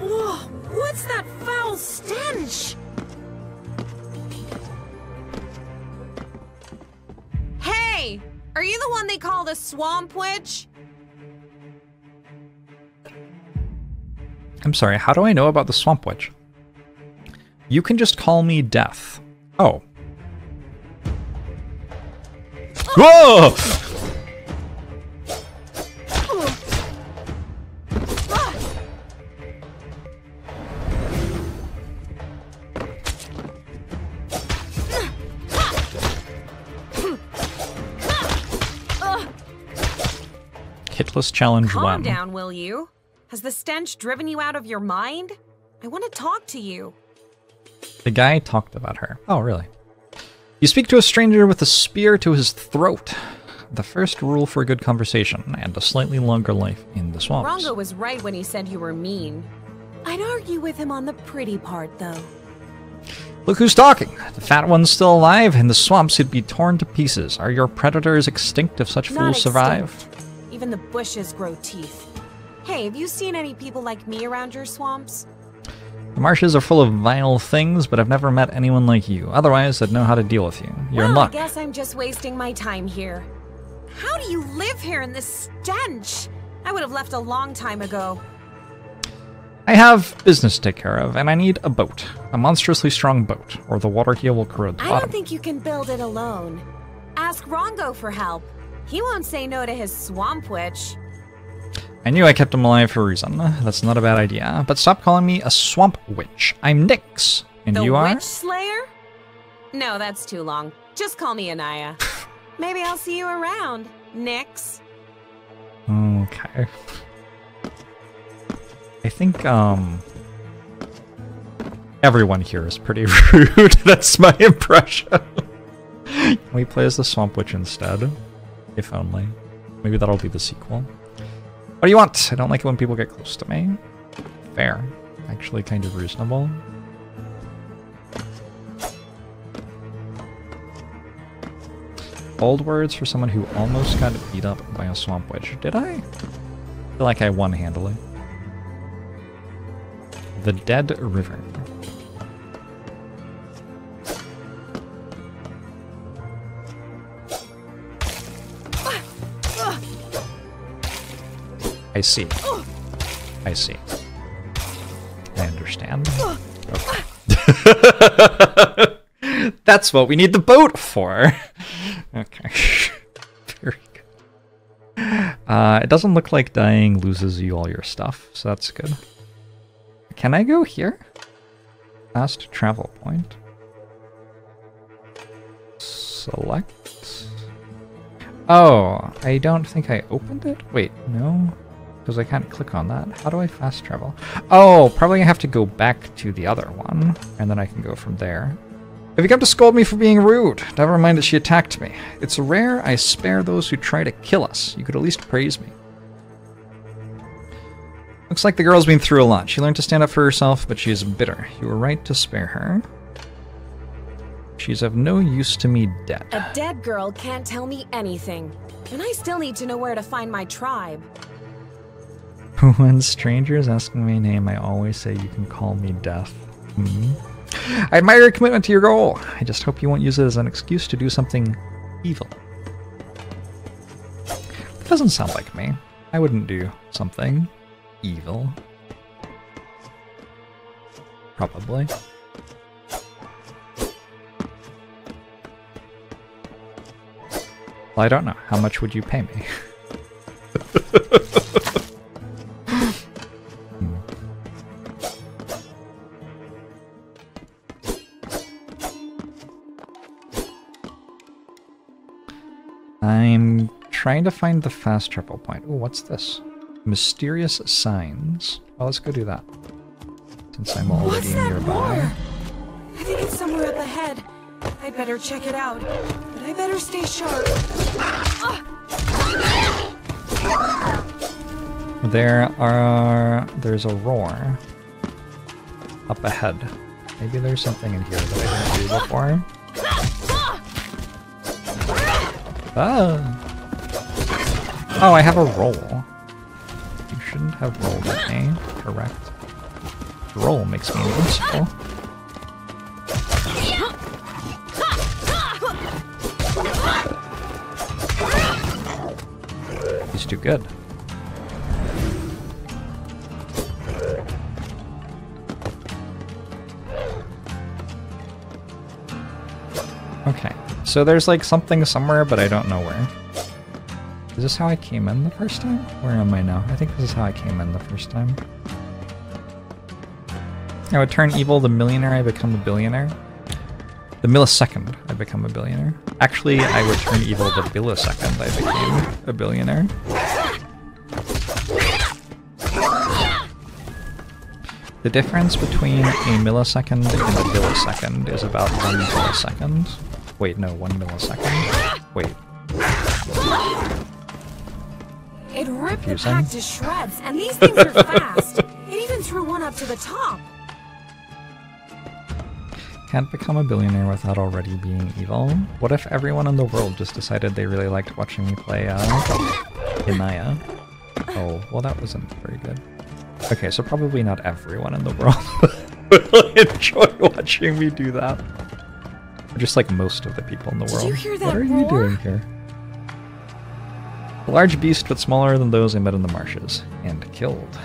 Whoa, what's that foul stench? Hey, are you the one they call the Swamp Witch? I'm sorry, how do I know about the Swamp Witch? You can just call me Death. Oh. Oh. Whoa! Hitless challenge one. Calm down, will you? Has the stench driven you out of your mind? I want to talk to you. The guy talked about her. Oh, really? You speak to a stranger with a spear to his throat. The first rule for a good conversation and a slightly longer life in the swamps. Rongo was right when he said you were mean. I'd argue with him on the pretty part, though. Look who's talking. The fat one's still alive. In the swamps, he'd be torn to pieces. Are your predators extinct if such Not fools extinct. survive? Even the bushes grow teeth. Hey, have you seen any people like me around your swamps? The marshes are full of vile things, but I've never met anyone like you. Otherwise, I'd know how to deal with you. You're well, in luck. I guess I'm just wasting my time here. How do you live here in this stench? I would have left a long time ago. I have business to take care of, and I need a boat. A monstrously strong boat, or the water here will corrode the bottom. I don't think you can build it alone. Ask Rongo for help. He won't say no to his swamp witch. I knew I kept him alive for a reason. That's not a bad idea. But stop calling me a swamp witch. I'm Nyx, and the you are... The witch slayer? No, that's too long. Just call me Inayah. Maybe I'll see you around, Nyx. Okay. I think, um... everyone here is pretty rude. That's my impression. Can we play as the swamp witch instead? If only. Maybe that'll be the sequel. What do you want? I don't like it when people get close to me. Fair. Actually kind of reasonable. Bold words for someone who almost got beat up by a swamp witch. Did I? I feel like I won handily. The Dead River. I see. I see. I understand. Okay. That's what we need the boat for! Okay. Very good. Uh, it doesn't look like dying loses you all your stuff, so that's good. Can I go here? Last travel point. Select. Oh, I don't think I opened it? Wait, no. Because I can't click on that. How do I fast travel? Oh, probably I have to go back to the other one, and then I can go from there. Have you come to scold me for being rude? Never mind that she attacked me. It's rare I spare those who try to kill us. You could at least praise me. Looks like the girl's been through a lot. She learned to stand up for herself, but she is bitter. You were right to spare her. She's of no use to me dead. A dead girl can't tell me anything. And I still need to know where to find my tribe. When strangers ask me my name, I always say you can call me Death. Mm-hmm. I admire your commitment to your goal. I just hope you won't use it as an excuse to do something evil. That doesn't sound like me. I wouldn't do something evil. Probably. Well, I don't know. How much would you pay me? I'm trying to find the fast travel point. Oh, what's this? Mysterious signs. Well, let's go do that. Since I'm already what's that nearby. More? I think it's somewhere up ahead. I better check it out. But I better stay sharp. There are... there's a roar up ahead. Maybe there's something in here that I didn't do before. Oh. Oh, I have a roll. You shouldn't have rolled at me. Correct. Roll makes me invincible. He's too good. Okay. So there's like something somewhere, but I don't know where. Is this how I came in the first time? Where am I now? I think this is how I came in the first time. I would turn evil the millionaire, I become a billionaire. The millisecond, I become a billionaire. Actually, I would turn evil the millisecond, I became a billionaire. The difference between a millisecond and a billisecond is about one millisecond. Wait, no, one millisecond. Wait. It ripped the pack to shreds, and these things are fast. It even threw one up to the top. Can't become a billionaire without already being evil. What if everyone in the world just decided they really liked watching me play, uh, Inayah? Oh, well that wasn't very good. Okay, so probably not everyone in the world will enjoy watching me do that. Just like most of the people in the world. Did you hear that? What are you doing here? A large beast, but smaller than those I met in the marshes. And killed.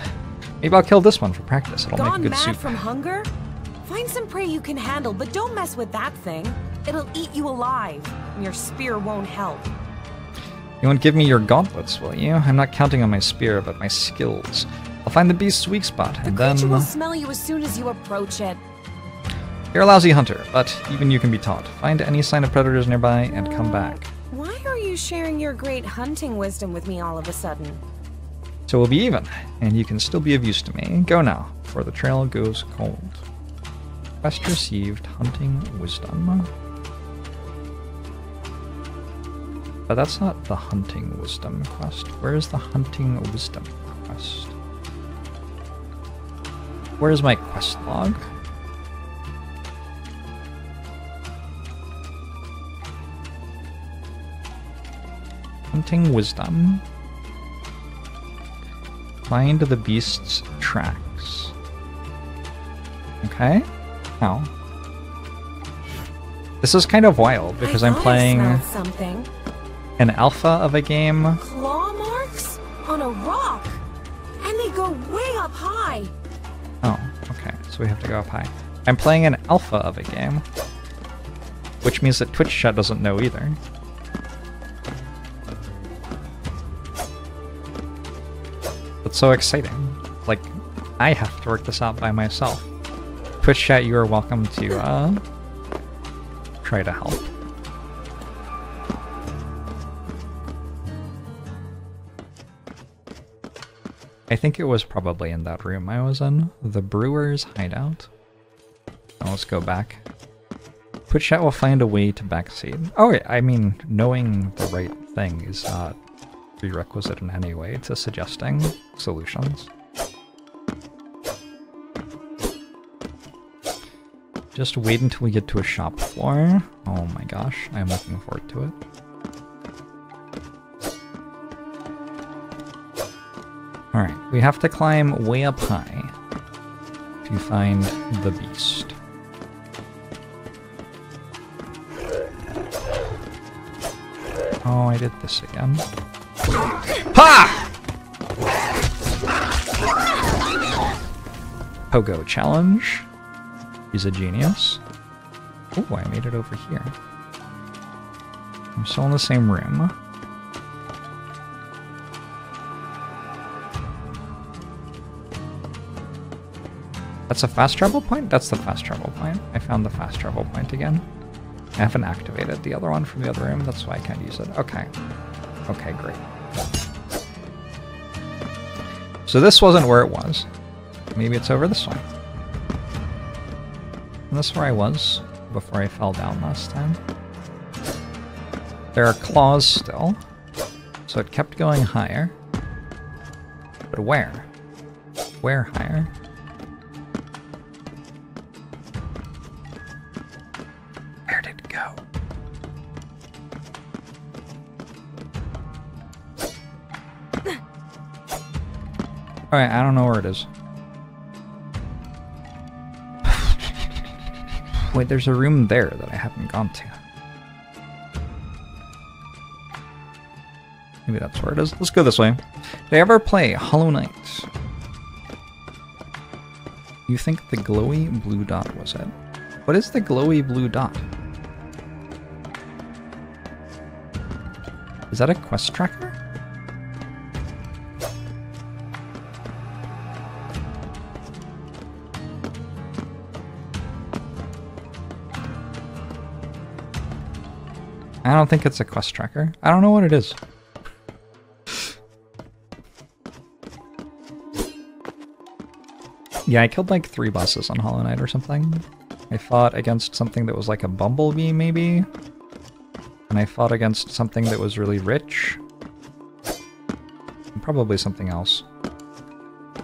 Maybe I'll kill this one for practice. It'll make good soup. Gone mad from hunger? Find some prey you can handle, but don't mess with that thing. It'll eat you alive, and your spear won't help. You won't give me your gauntlets, will you? I'm not counting on my spear, but my skills. I'll find the beast's weak spot, and then... The creature will smell you as soon as you approach it. You're a lousy hunter, but even you can be taught. Find any sign of predators nearby, and come back. Why are you sharing your great hunting wisdom with me all of a sudden? So we'll be even, and you can still be of use to me. Go now, before the trail goes cold. Quest received, hunting wisdom. But that's not the hunting wisdom quest. Where is the hunting wisdom quest? Where is my quest log? Hunting wisdom. Find the beast's tracks. Okay. Now, this is kind of wild because I'm playing an alpha of a game. Claw marks on a rock, and they go way up high. Oh, okay. So we have to go up high. I'm playing an alpha of a game, which means that Twitch chat doesn't know either. That's so exciting. Like, I have to work this out by myself. Twitch chat, you are welcome to uh, try to help. I think it was probably in that room I was in, the Brewer's Hideout. Now let's go back. Twitch chat will find a way to backseat. Oh, yeah, I mean, knowing the right thing is not prerequisite in any way to suggesting solutions. Just wait until we get to a shop floor. Oh my gosh, I'm looking forward to it. Alright, we have to climb way up high to find the beast. Oh, I did this again. Ha! Pogo challenge. He's a genius. Oh, I made it over here. I'm still in the same room. That's a fast travel point? That's the fast travel point. I found the fast travel point again. I haven't activated the other one from the other room, that's why I can't use it. Okay. Okay, great. So this wasn't where it was. Maybe it's over this way. And that's where I was before I fell down last time. There are claws still, so it kept going higher. But where? Where higher? Where did it go? Alright, I don't know where it is. Wait, there's a room there that I haven't gone to. Maybe that's where it is. Let's go this way. Did I ever play Hollow Knight? You think the glowy blue dot was it? What is the glowy blue dot? Is that a quest tracker? I don't think it's a quest tracker. I don't know what it is. Yeah, I killed like three bosses on Hollow Knight or something. I fought against something that was like a bumblebee, maybe? And I fought against something that was really rich. And probably something else.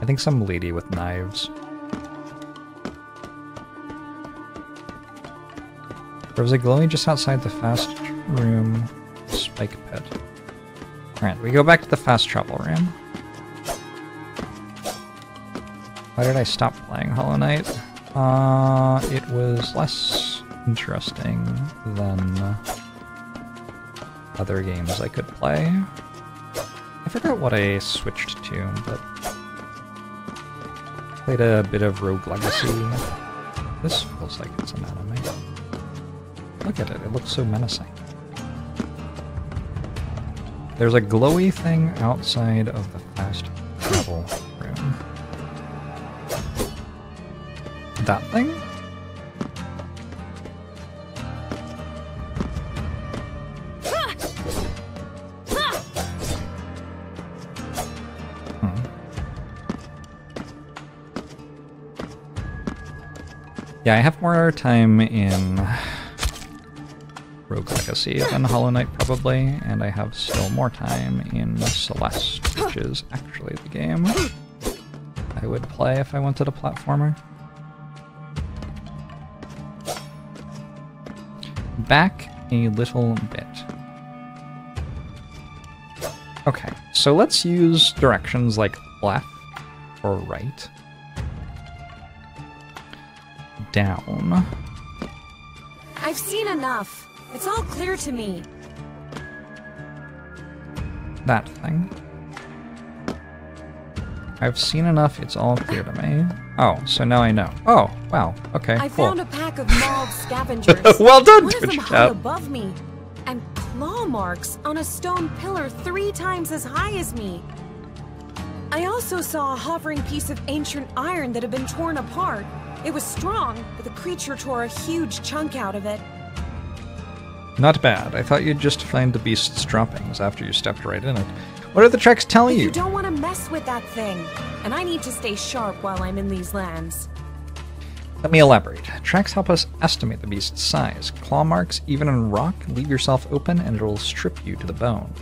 I think some lady with knives. There was a glowing just outside the fast room spike pit. Alright, we go back to the fast travel room. Why did I stop playing Hollow Knight? Uh, it was less interesting than other games I could play. I forgot what I switched to, but I played a bit of Rogue Legacy. This feels like it's an anime. Look at it, it looks so menacing. There's a glowy thing outside of the fast travel room. That thing? Yeah, I have more time in Rogue Legacy than Hollow Knight, probably, and I have still more time in Celeste, which is actually the game I would play if I wanted a platformer. Back a little bit. Okay, so let's use directions like left or right. Down. I've seen enough. It's all clear to me. That thing. I've seen enough. It's all clear to me. Oh, so now I know. Oh, wow. Okay, I cool. I found a pack of mauled scavengers. Well done, Twitch chat. One of them hung above me, and claw marks on a stone pillar three times as high as me. I also saw a hovering piece of ancient iron that had been torn apart. It was strong, but the creature tore a huge chunk out of it. Not bad. I thought you'd just find the beast's droppings after you stepped right in it. What are the tracks telling you? You don't want to mess with that thing, and I need to stay sharp while I'm in these lands. Let me elaborate. Tracks help us estimate the beast's size. Claw marks, even in rock, leave yourself open and it'll strip you to the bone.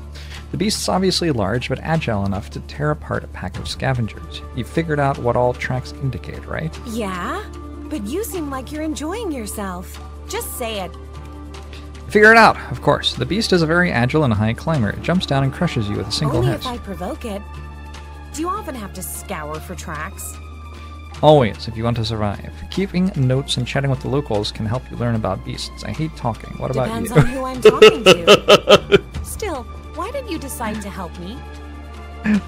The beast's obviously large, but agile enough to tear apart a pack of scavengers. You figured out what all tracks indicate, right? Yeah, but you seem like you're enjoying yourself. Just say it. Figure it out, of course. The beast is a very agile and high climber. It jumps down and crushes you with a single hit. Only if I provoke it. Do you often have to scour for tracks? Always, if you want to survive. Keeping notes and chatting with the locals can help you learn about beasts. I hate talking. What about you? Depends on who I'm talking to. Still, why did you decide to help me?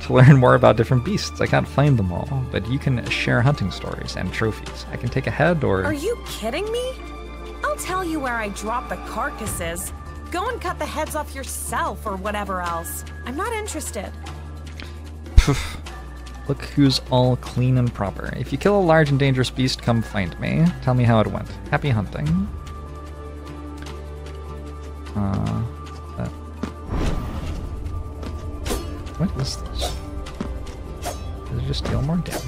To learn more about different beasts. I can't find them all, but you can share hunting stories and trophies. I can take a head or... Are you kidding me? I'll tell you where I drop the carcasses. Go and cut the heads off yourself or whatever else. I'm not interested. Poof. Look who's all clean and proper. If you kill a large and dangerous beast, come find me. Tell me how it went. Happy hunting. Uh... What is this? Does it just deal more damage?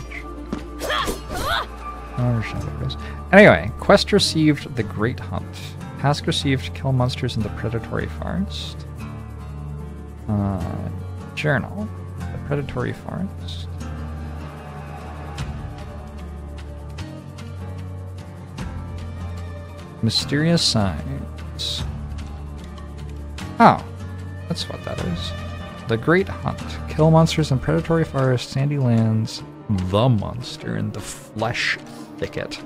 I don't understand what it is. Anyway, quest received the Great Hunt. Task received kill monsters in the Predatory Forest. Uh, journal. The Predatory Forest. Mysterious signs. Oh, that's what that is. The Great Hunt. Kill monsters in predatory forests, sandy lands, the monster in the flesh thicket.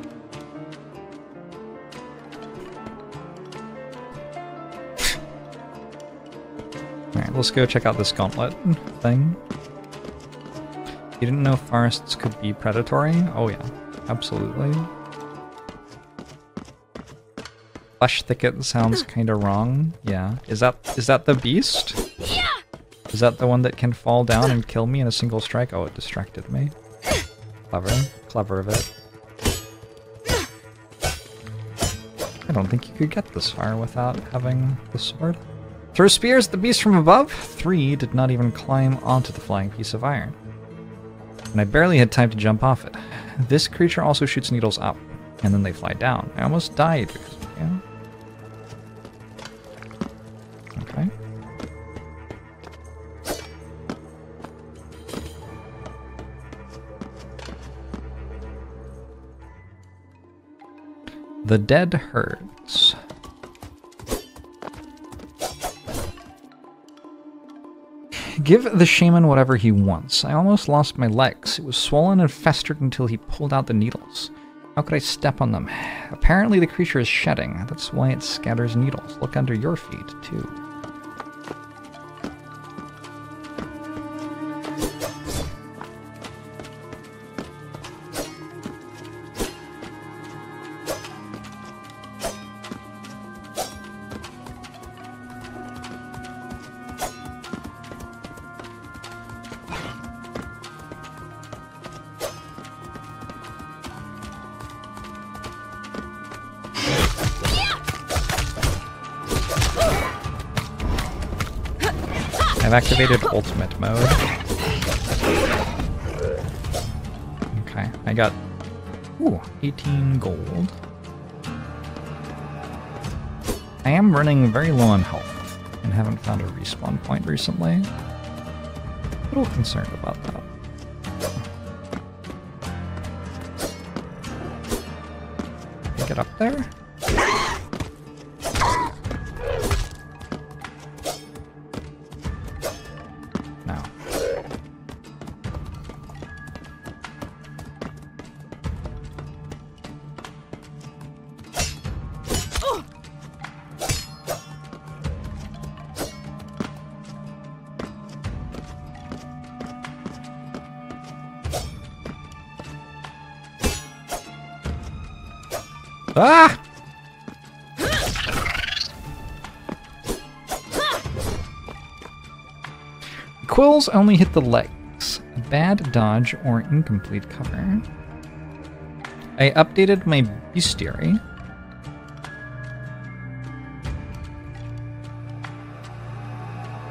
Alright, let's go check out this gauntlet thing. You didn't know forests could be predatory? Oh yeah, absolutely. Flesh thicket sounds kinda wrong. Yeah. Is that is that the beast? Yeah! Is that the one that can fall down and kill me in a single strike? Oh, it distracted me. Clever. Clever of it. I don't think you could get this far without having the sword. Throw spears at the beast from above? Three did not even climb onto the flying piece of iron. And I barely had time to jump off it. This creature also shoots needles up, and then they fly down. I almost died because of you. Okay. The Dead Herds. Give the shaman whatever he wants. I almost lost my legs. It was swollen and festered until he pulled out the needles. How could I step on them? Apparently the creature is shedding. That's why it scatters needles. Look under your feet, too. I've activated ultimate mode. Okay, I got, ooh, eighteen gold. I am running very low on health and haven't found a respawn point recently. A little concerned about that. Can I get up there? Ah! Quills only hit the legs. A bad dodge or incomplete cover. I updated my bestiary.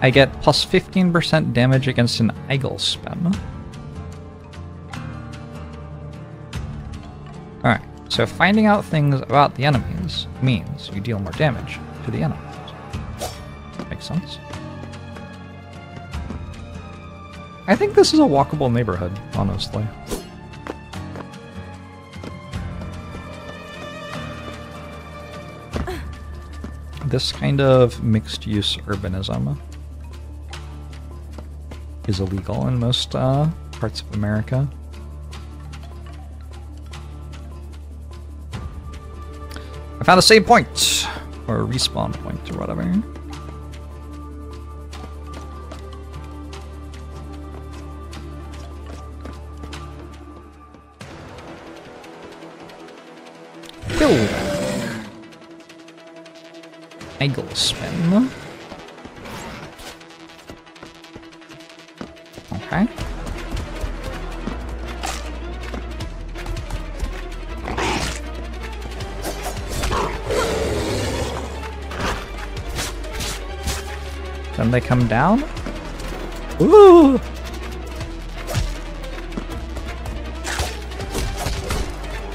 I get plus fifteen percent damage against an Eagle spam. So finding out things about the enemies means you deal more damage to the enemies. Makes sense. I think this is a walkable neighborhood, honestly. This kind of mixed-use urbanism is illegal in most uh, parts of America. Found a save point, or a respawn point, or whatever. Kill. Eagle spin. Okay. Then they come down. Ooh!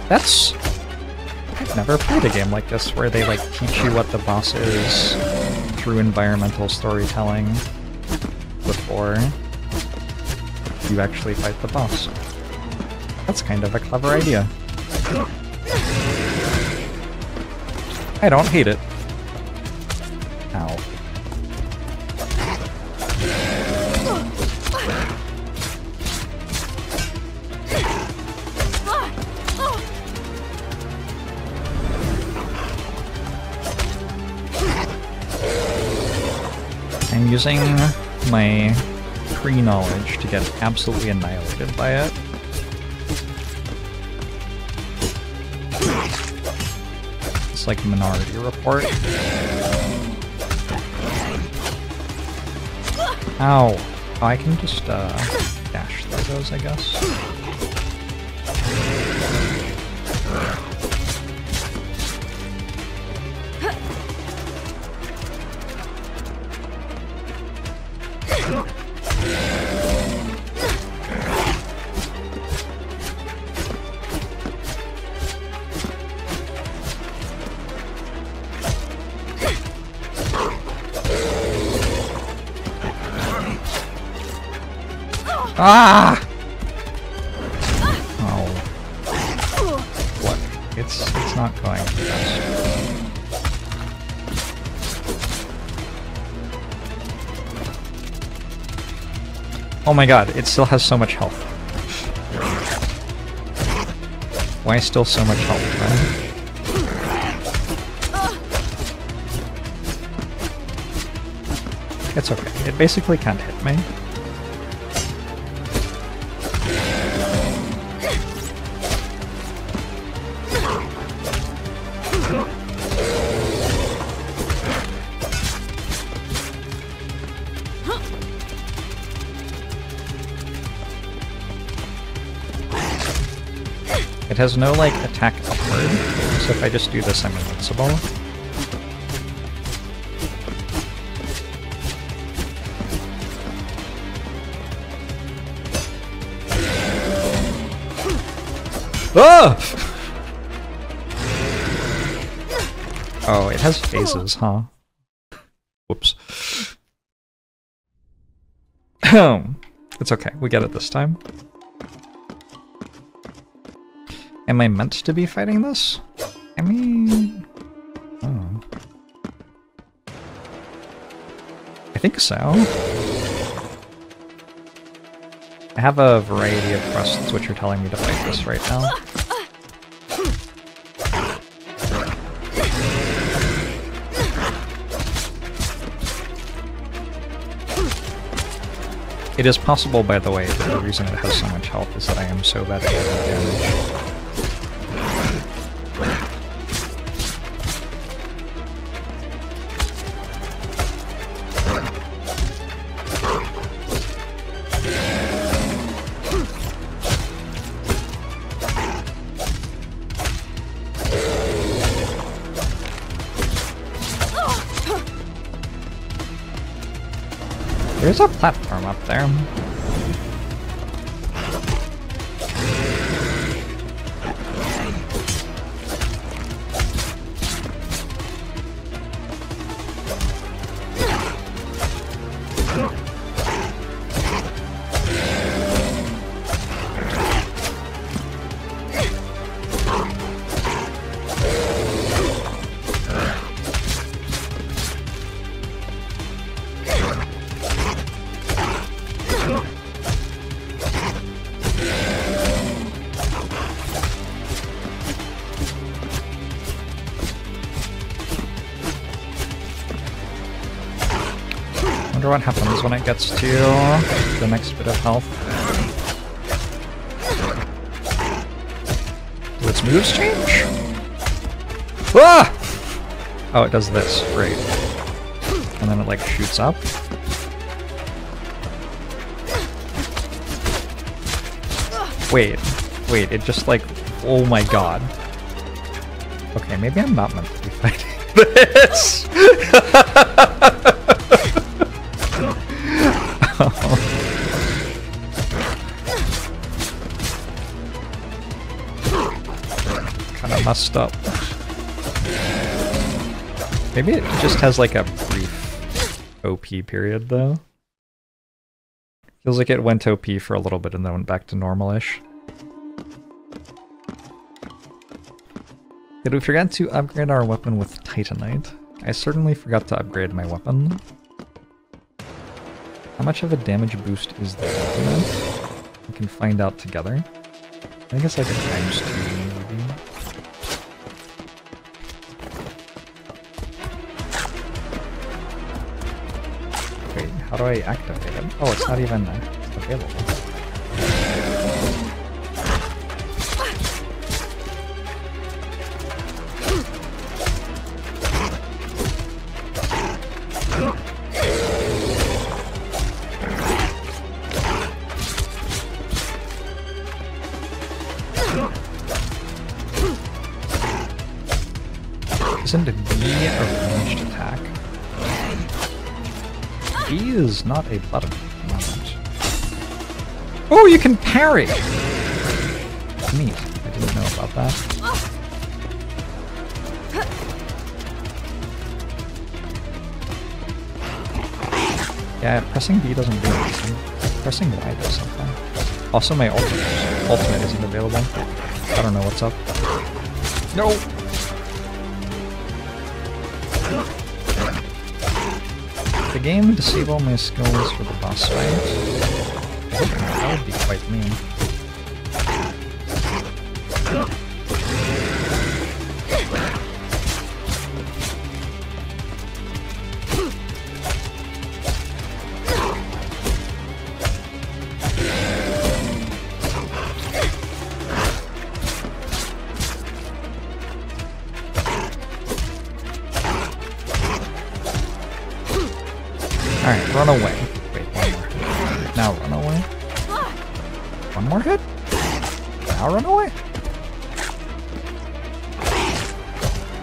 That's... I've never played a game like this where they, like, teach you what the boss is through environmental storytelling before you actually fight the boss. That's kind of a clever idea. I don't hate it. Ow. Using my pre-knowledge to get absolutely annihilated by it. It's like Minority Report. Ow. Oh, I can just uh, dash through those, I guess. Ah! Oh. Look, it's, it's not going for us. Oh my god, it still has so much health. Why still so much health, man? It's okay. It basically can't hit me. It has no, like, attack upward, so if I just do this, I'm invincible. Ah! Oh, it has phases, huh? Whoops. It's okay, we get it this time. Am I meant to be fighting this? I mean... Oh. I think so. I have a variety of quests which are telling me to fight this right now. It is possible, by the way, that the reason it has so much health is that I am so bad at getting damage. There's a platform up there. What happens when it gets to the next bit of health? Do its moves change? Ah! Oh, it does this, great. And then it like shoots up. Wait, wait, it just like, oh my god. Okay, maybe I'm not meant to be fighting this. Messed up. Maybe it just has like a brief O P period though. Feels like it went O P for a little bit and then went back to normal-ish. Did we forget to upgrade our weapon with Titanite? I certainly forgot to upgrade my weapon. How much of a damage boost is the weapon? We can find out together. I think it's like a times two. How do I activate it? Oh, it's not even uh, available. Isn't a bee a ranged attack? He is not a button. Oh, you can parry! Neat. I didn't know about that. Yeah, pressing B doesn't do anything. Pressing Y does something. Also, my ultimate, ultimate isn't available. I don't know what's up. No! Game disable my skills for the boss fight. That would be quite mean. Alright, run away. Wait, one more. Now run away. One more hit? Now run away.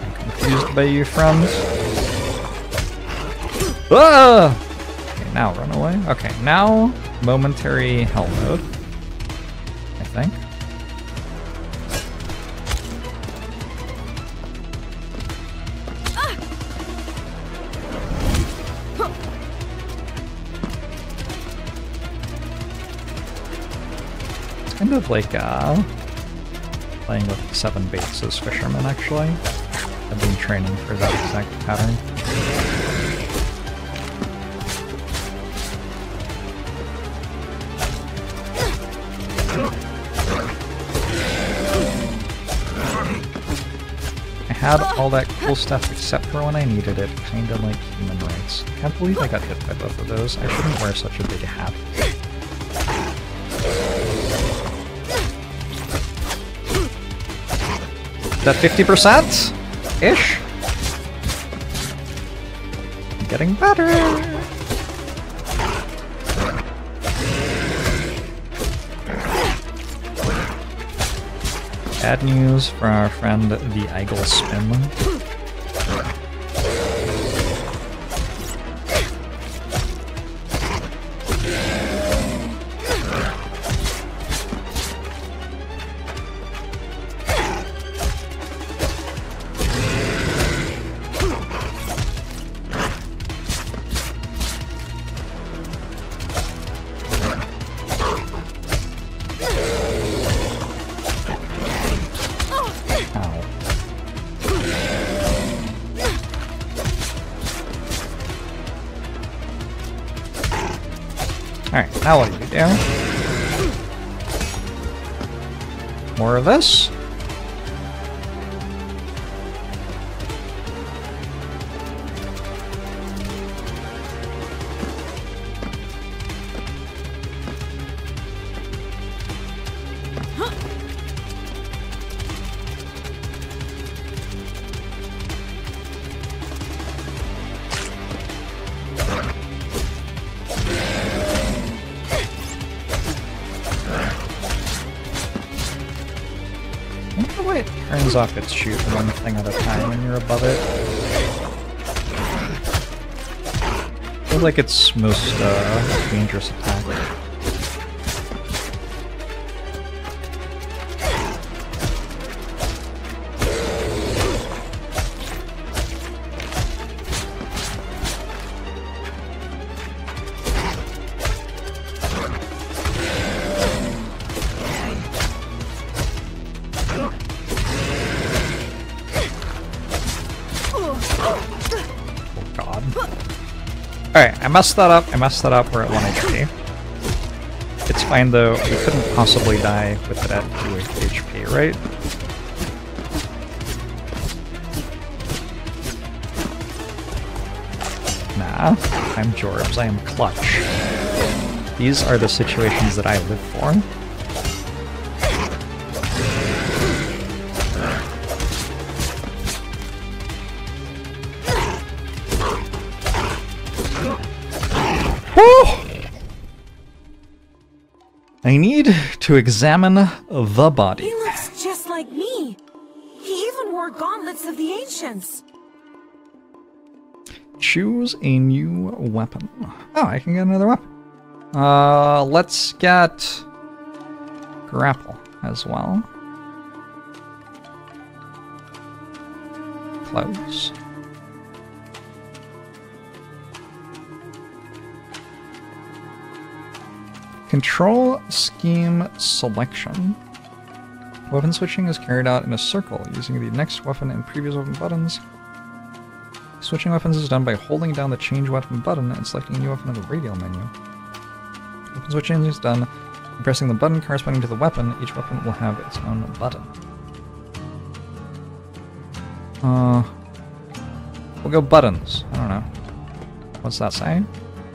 I'm confused by you, friends. Ah! Okay, now run away. Okay, now momentary hell mode. I think. Kind of like uh, playing with seven bases fishermen, actually. I've been training for that exact pattern. I had all that cool stuff except for when I needed it, kinda like human rights. I can't believe I got hit by both of those. I shouldn't wear such a big hat. That fifty percent-ish? Getting better! Bad news for our friend the Eagle Spin. Now what do you do? More of this? Off its shoot one thing at a time when you're above it. I feel like it's most uh, dangerous attack. Alright, I messed that up, I messed that up, we're at one H P. It's fine though, we couldn't possibly die with it at two H P, right? Nah, I'm Jorbs, I am clutch. These are the situations that I live for. I need to examine the body. He looks just like me. He even wore gauntlets of the ancients. Choose a new weapon. Oh, I can get another weapon. Uh, let's get grapple as well. Close. Control scheme selection. Weapon switching is carried out in a circle using the next weapon and previous weapon buttons. Switching weapons is done by holding down the change weapon button and selecting a new weapon on the radial menu. Weapon Switching is done. By pressing the button corresponding to the weapon, each weapon will have its own button. Uh, we'll go buttons. I don't know. What's that saying?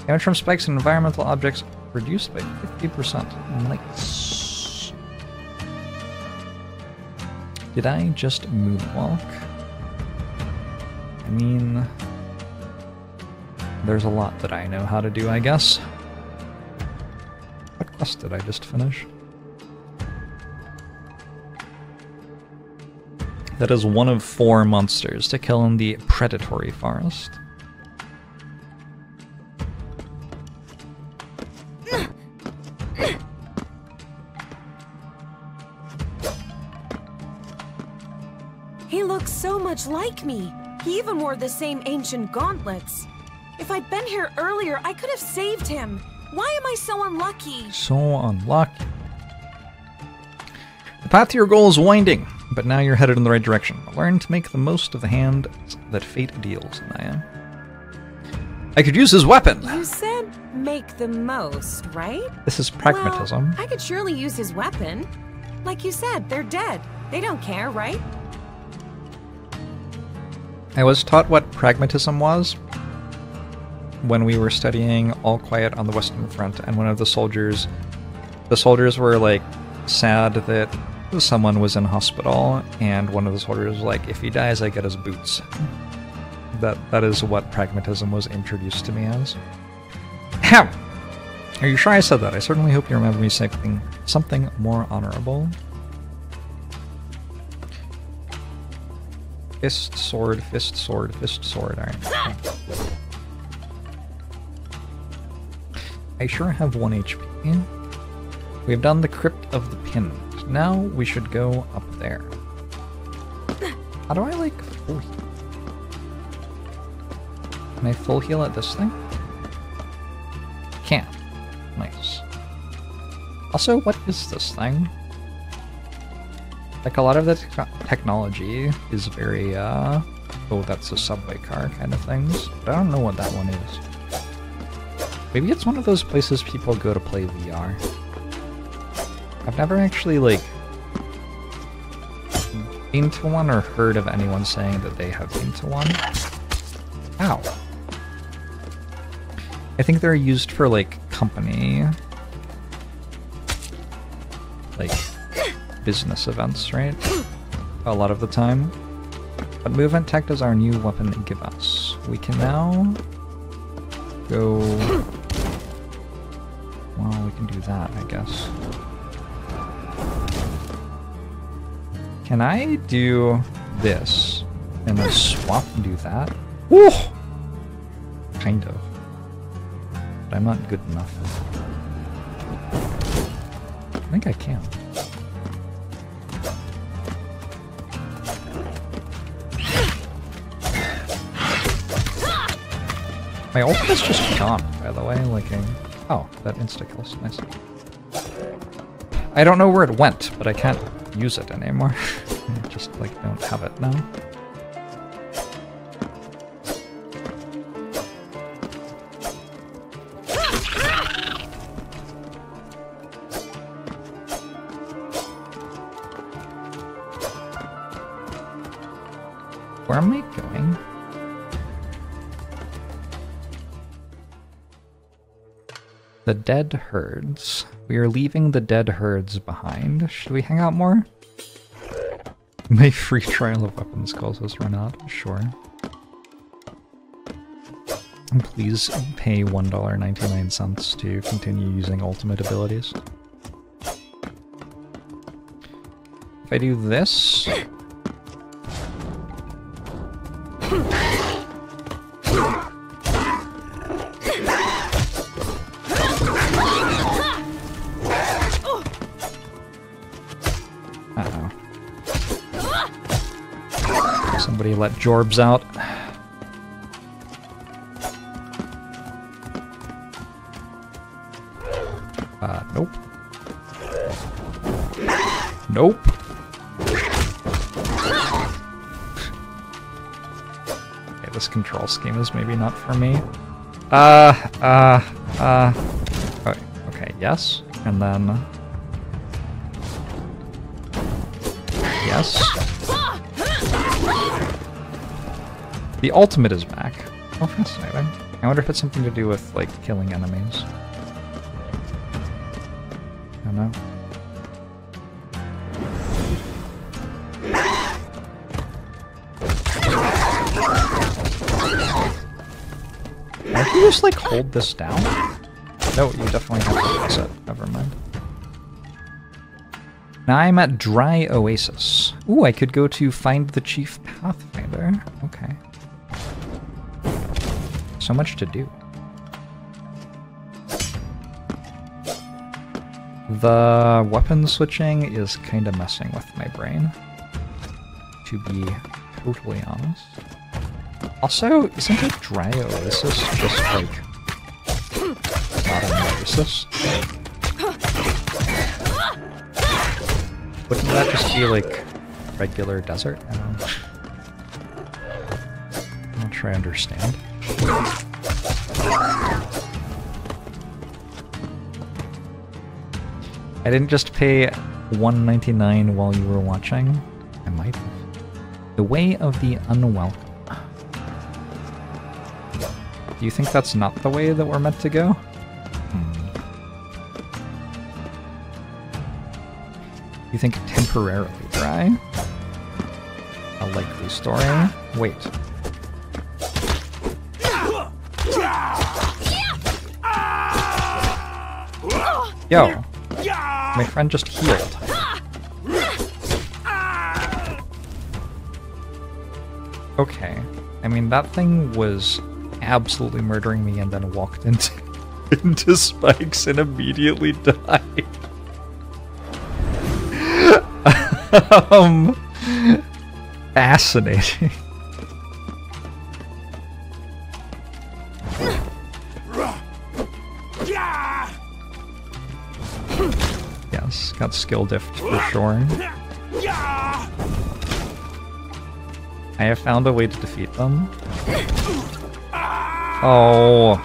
Damage from spikes and environmental objects reduced by fifty percent. Nice. Did I just moonwalk? I mean, there's a lot that I know how to do, I guess. What quest did I just finish? That is one of four monsters to kill in the predatory forest. He looks so much like me. He even wore the same ancient gauntlets. If I'd been here earlier, I could have saved him. Why am I so unlucky? So unlucky. The path to your goal is winding, but now you're headed in the right direction. Learn to make the most of the hand that fate deals, Inayah. I could use his weapon! You said make the most, right? This is pragmatism. Well, I could surely use his weapon. Like you said, they're dead. They don't care, right? I was taught what pragmatism was when we were studying All Quiet on the Western Front, and one of the soldiers... The soldiers were, like, sad that someone was in hospital, and one of the soldiers was like, if he dies, I get his boots. That that is what pragmatism was introduced to me as. How? Are you sure I said that? I certainly hope you remember me saying something, something more honorable. Fist, sword, fist, sword, fist, sword. All right. I sure have one H P. We have done the Crypt of the Pin. Now we should go up there. How do I, like, full heal? Can I full heal at this thing? Can't. Nice. Also, what is this thing? Like, a lot of the te technology is very, uh... oh, that's a subway car kind of things. But I don't know what that one is. Maybe it's one of those places people go to play V R. I've never actually, like, been to one or heard of anyone saying that they have been to one. Ow. I think they're used for, like, company, like, business events, right? A lot of the time. But movement tech does our new weapon give us. We can now go... Well, we can do that, I guess. Can I do this and then swap and do that? Woo! Kind of. But I'm not good enough. I think I can. My ult is just gone, by the way. Like, a... oh, that insta-kill's nice. I don't know where it went, but I can't use it anymore. I just, like, don't have it now. Where am I going? The dead herds. We are leaving the dead herds behind. Should we hang out more? My free trial of weapons calls us run out. Sure. And please pay one dollar and ninety-nine cents to continue using ultimate abilities. If I do this... Let Jorbs out. Uh, nope. Nope. Okay, this control scheme is maybe not for me. Uh, uh, uh. Okay, okay, yes, and then yes. The ultimate is back. Oh, fascinating. I wonder if it's something to do with, like, killing enemies. I don't know. Can you just, like, hold this down? No, you definitely have to fix it. Never mind. Now I'm at Dry Oasis. Ooh, I could go to Find the Chief Pathfinder. Okay. So much to do. The weapon switching is kind of messing with my brain, to be totally honest. Also, isn't a Dry Oasis just like not an oasis? Wouldn't that just be like regular desert? I don't know. I'm not sure I understand. I didn't just pay one ninety-nine while you were watching. I might have. The Way of the Unwelcome. Do you think that's not the way that we're meant to go? Hmm. You think temporarily dry? A likely story. Wait. Yo, my friend just healed. Okay, I mean that thing was absolutely murdering me and then walked into, into spikes and immediately died. um, fascinating. Got skill diffed for sure. I have found a way to defeat them. Oh.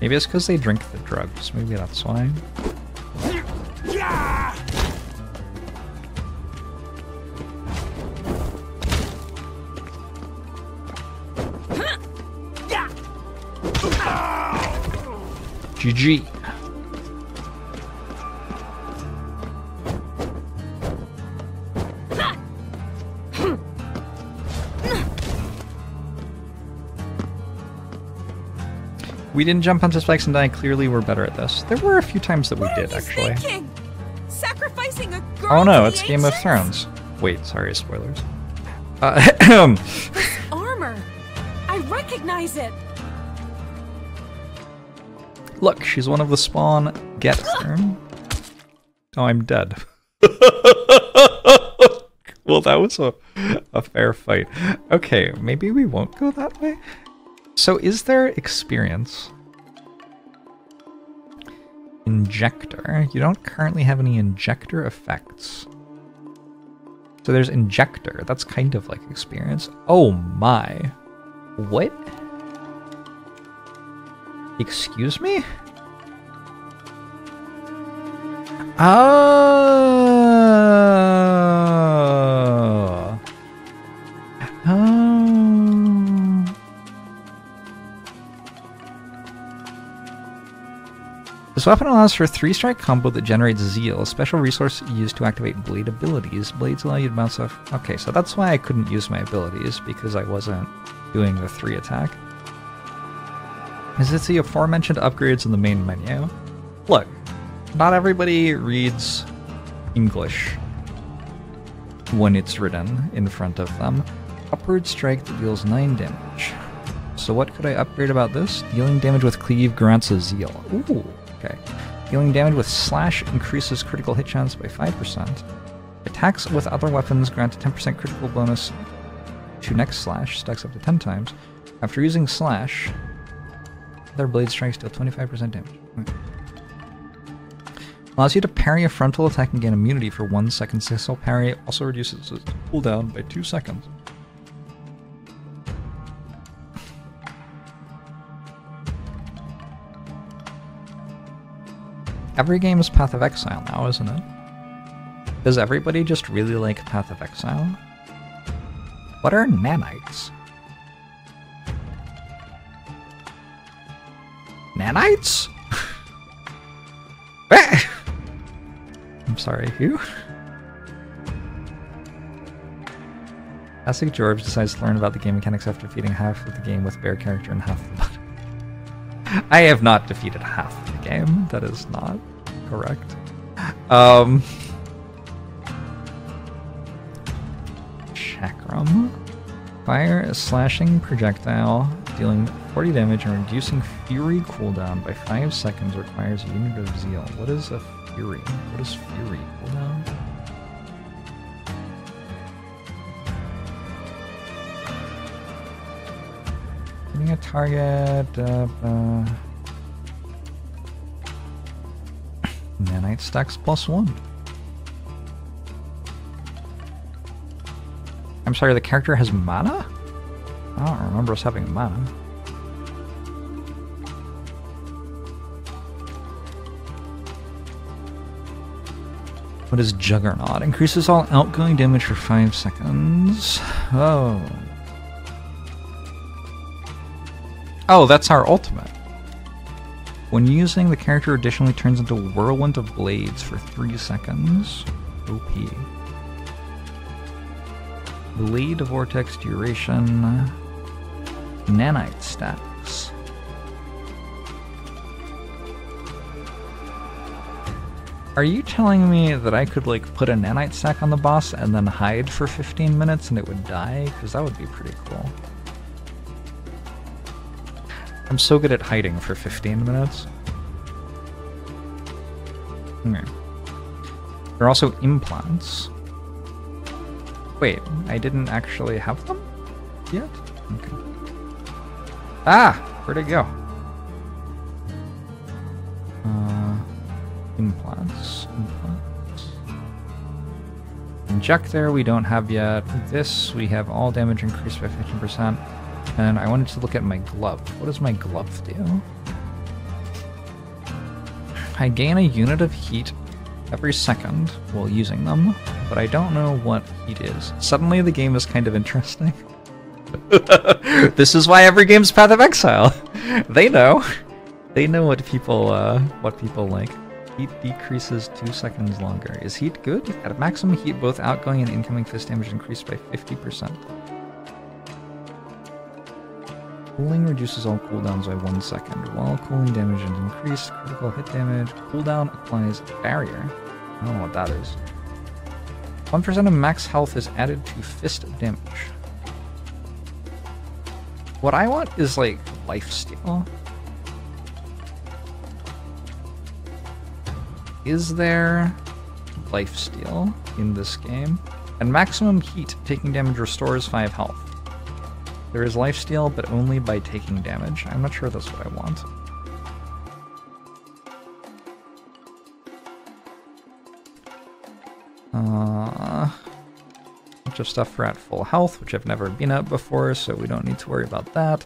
Maybe it's because they drink the drugs. Maybe that's why. G G. We didn't jump onto spikes and die. Clearly, we're better at this. There were a few times that we did, actually. Sacrificing a girl. Oh no, it's Game of Thrones. Wait, sorry, spoilers. Uh, this armor, I recognize it. Look, she's one of the spawn. Get her. Oh, I'm dead. Well, that was a, a fair fight. Okay, maybe we won't go that way. So is there experience? Injector. You don't currently have any injector effects. So there's injector. That's kind of like experience. Oh my. What? Excuse me? Oh. Oh. This weapon allows for a three-strike combo that generates Zeal, a special resource used to activate blade abilities. Blades allow you to bounce off... Okay, so that's why I couldn't use my abilities, because I wasn't doing the three attack. Is it the aforementioned upgrades in the main menu? Look, not everybody reads English when it's written in front of them. Upward strike that deals nine damage. So what could I upgrade about this? Dealing damage with cleave grants a zeal. Ooh, okay. Dealing damage with slash increases critical hit chance by five percent. Attacks with other weapons grant a ten percent critical bonus to next slash, stacks up to ten times. After using slash, their blade strikes deal twenty-five percent damage. Allows you to parry a frontal attack and gain immunity for one second successful parry. Also reduces its cooldown by two seconds. Every game is Path of Exile now, isn't it? Does everybody just really like Path of Exile? What are nanites? Nanites? I'm sorry, who? Classic Jorbs decides to learn about the game mechanics after defeating half of the game with bear character and half the button. I have not defeated half of the game. That is not correct. Um, Chakram. Fire a slashing projectile, dealing forty damage and reducing Fury cooldown by five seconds requires a unit of zeal. What is a Fury? What is Fury cooldown? Getting a target... Uh, uh... Nanite stacks plus one. I'm sorry, the character has mana? I don't remember us having mana. What is Juggernaut? Increases all outgoing damage for five seconds. Oh. Oh, that's our ultimate. When using, the character additionally turns into a whirlwind of blades for three seconds. O P. Blade vortex duration. Nanite stacks. Are you telling me that I could, like, put a nanite stack on the boss and then hide for fifteen minutes and it would die? Because that would be pretty cool. I'm so good at hiding for fifteen minutes. Okay. There are also implants. Wait, I didn't actually have them yet? Okay. Ah! Where'd it go? Uh, implants. Implants. Injector we don't have yet. This we have all damage increased by fifteen percent. And I wanted to look at my glove. What does my glove do? I gain a unit of heat every second while using them, but I don't know what heat is. Suddenly the game is kind of interesting. This is why every game's Path of Exile. They know. They know what people uh, what people like. Heat decreases two seconds longer. Is heat good? At a maximum heat, both outgoing and incoming fist damage increased by fifty percent. Cooling reduces all cooldowns by one second. While cooling damage is increased, critical hit damage, cooldown applies barrier. I don't know what that is. one percent of max health is added to fist damage. What I want is, like, lifesteal. Is there lifesteal in this game? And maximum heat, taking damage restores five health. There is lifesteal, but only by taking damage. I'm not sure that's what I want. Uh, a bunch of stuff for at full health, which I've never been at before, so we don't need to worry about that.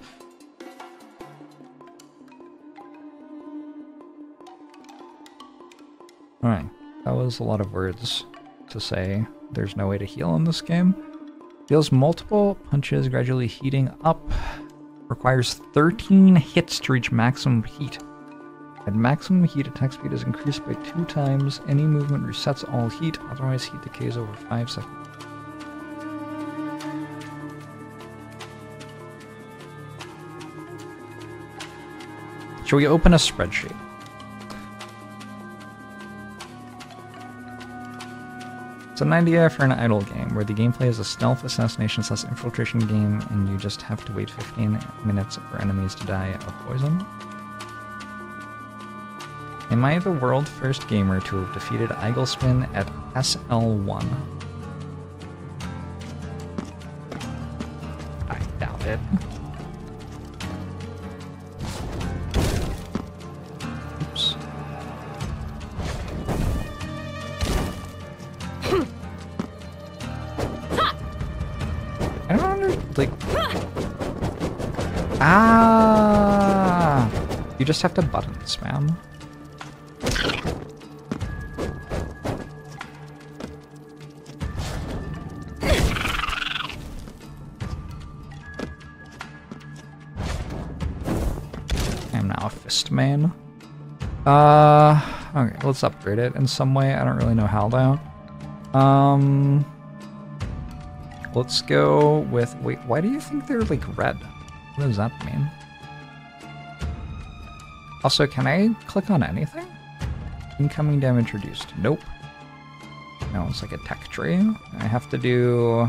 Alright, that was a lot of words to say. There's no way to heal in this game. Deals multiple punches, gradually heating up. Requires thirteen hits to reach maximum heat. At maximum heat, attack speed is increased by two times. Any movement resets all heat, otherwise heat decays over five seconds. Shall we open a spreadsheet? It's an idea for an idle game, where the gameplay is a stealth assassination slash infiltration game, and you just have to wait fifteen minutes for enemies to die of poison. Am I the world first gamer to have defeated Eigelspin at S L one? I doubt it. Oops. like... Ah! You just have to buttons, ma'am. I'm now a fist man. Uh, okay, let's upgrade it in some way. I don't really know how though. Um, let's go with, wait, why do you think they're like red? What does that mean? Also, can I click on anything? Incoming damage reduced. Nope. No, it's like a tech tree. I have to do...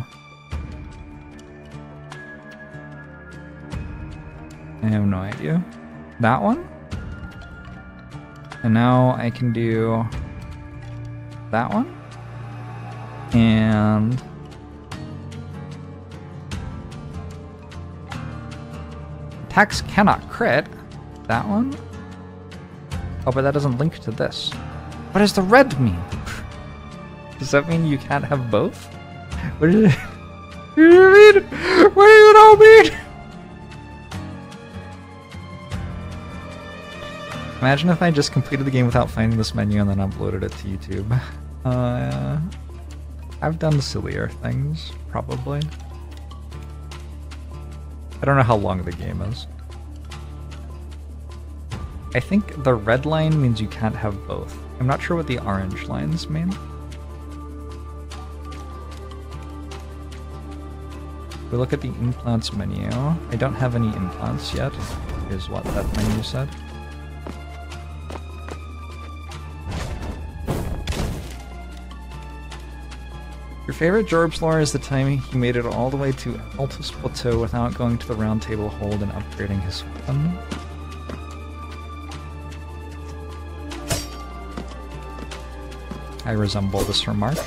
I have no idea. That one? And now I can do that one. And attacks cannot crit. That one. Oh, but that doesn't link to this. What does the red mean? Does that mean you can't have both? What do you, what do you mean? What do you all mean? Imagine if I just completed the game without finding this menu and then uploaded it to YouTube. Uh, I've done sillier things, probably. I don't know how long the game is. I think the red line means you can't have both. I'm not sure what the orange lines mean. We look at the implants menu. I don't have any implants yet, is what that menu said. Your favorite Jorbs lore is the time he made it all the way to Altus Plateau without going to the Round Table Hold and upgrading his weapon. I resemble this remark.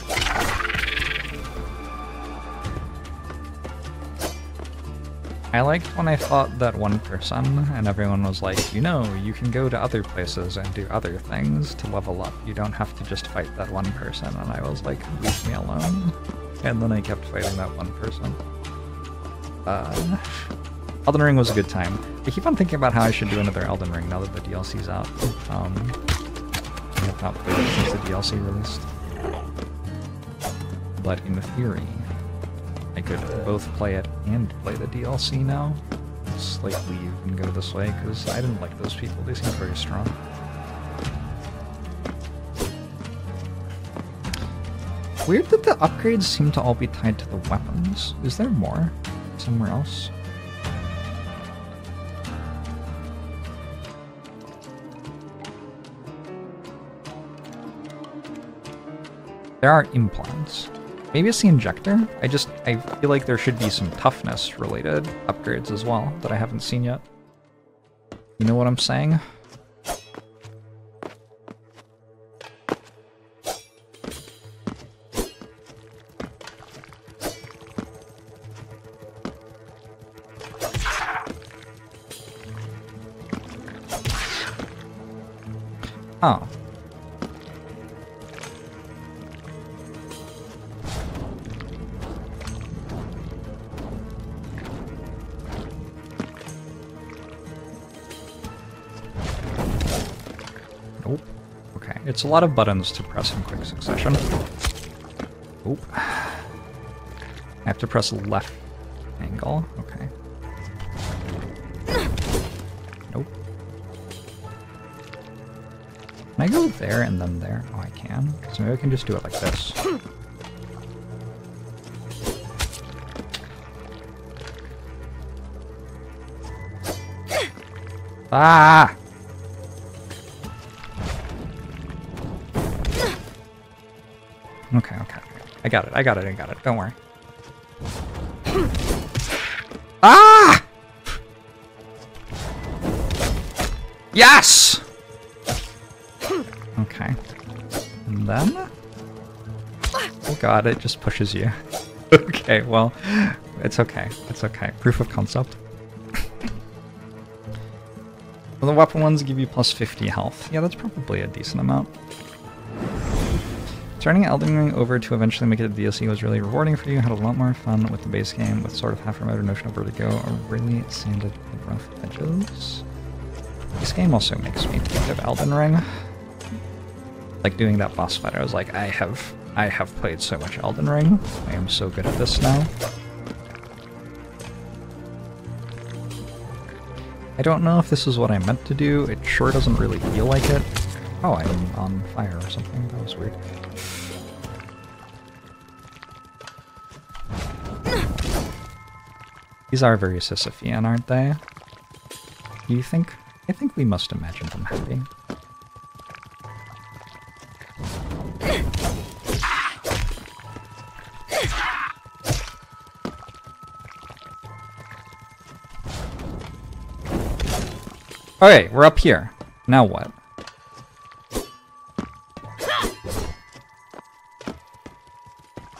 I liked when I fought that one person and everyone was like, you know, you can go to other places and do other things to level up. You don't have to just fight that one person. And I was like, leave me alone. And then I kept fighting that one person. Uh, Elden Ring was a good time. I keep on thinking about how I should do another Elden Ring now that the D L C's out. Um, I have not played it since the D L C released. But in theory, I could both play it and play the D L C now. Just like leave and go this way, because I didn't like those people. They seemed very strong. Weird that the upgrades seem to all be tied to the weapons. Is there more somewhere else? There are implants. Maybe it's the injector? I just, I feel like there should be some toughness related upgrades as well that I haven't seen yet. You know what I'm saying? Oh. It's a lot of buttons to press in quick succession. Oop. I have to press left angle. Okay. Nope. Can I go there and then there? Oh, I can. So maybe I can just do it like this. Ah! Okay, okay. I got it, I got it, I got it. Don't worry. Ah! Yes! Okay. And then... Oh god, it just pushes you. Okay, well, it's okay. It's okay. Proof of concept. Well, the weapon ones give you plus fifty health. Yeah, that's probably a decent amount. Starting Elden Ring over to eventually make it to D L C was really rewarding for you. Had a lot more fun with the base game, with sort of half remote or notional vertigo, or really sanded the rough edges. This game also makes me think of Elden Ring. Like doing that boss fight, I was like, I have, I have played so much Elden Ring. I am so good at this now. I don't know if this is what I meant to do. It sure doesn't really feel like it. Oh, I'm on fire or something. That was weird. These are very Sisyphean, aren't they? Do you think? I think we must imagine them happy. Okay, we're up here. Now what?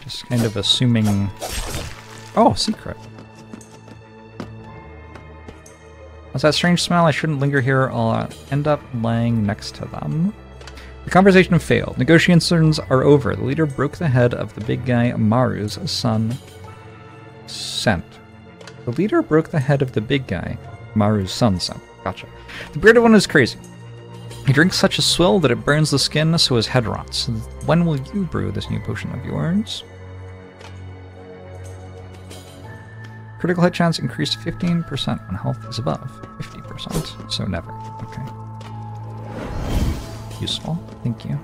Just kind of assuming... Oh, secret. What's that strange smell? I shouldn't linger here. I'll end up lying next to them. The conversation failed. Negotiations are over. The leader broke the head of the big guy Maru's son, Sent. The leader broke the head of the big guy Maru's son, Sent. Gotcha. The bearded one is crazy. He drinks such a swill that it burns the skin so his head rots. When will you brew this new potion of yours? Critical hit chance increased fifteen percent when health is above fifty percent, so never. Okay. Useful. Thank you.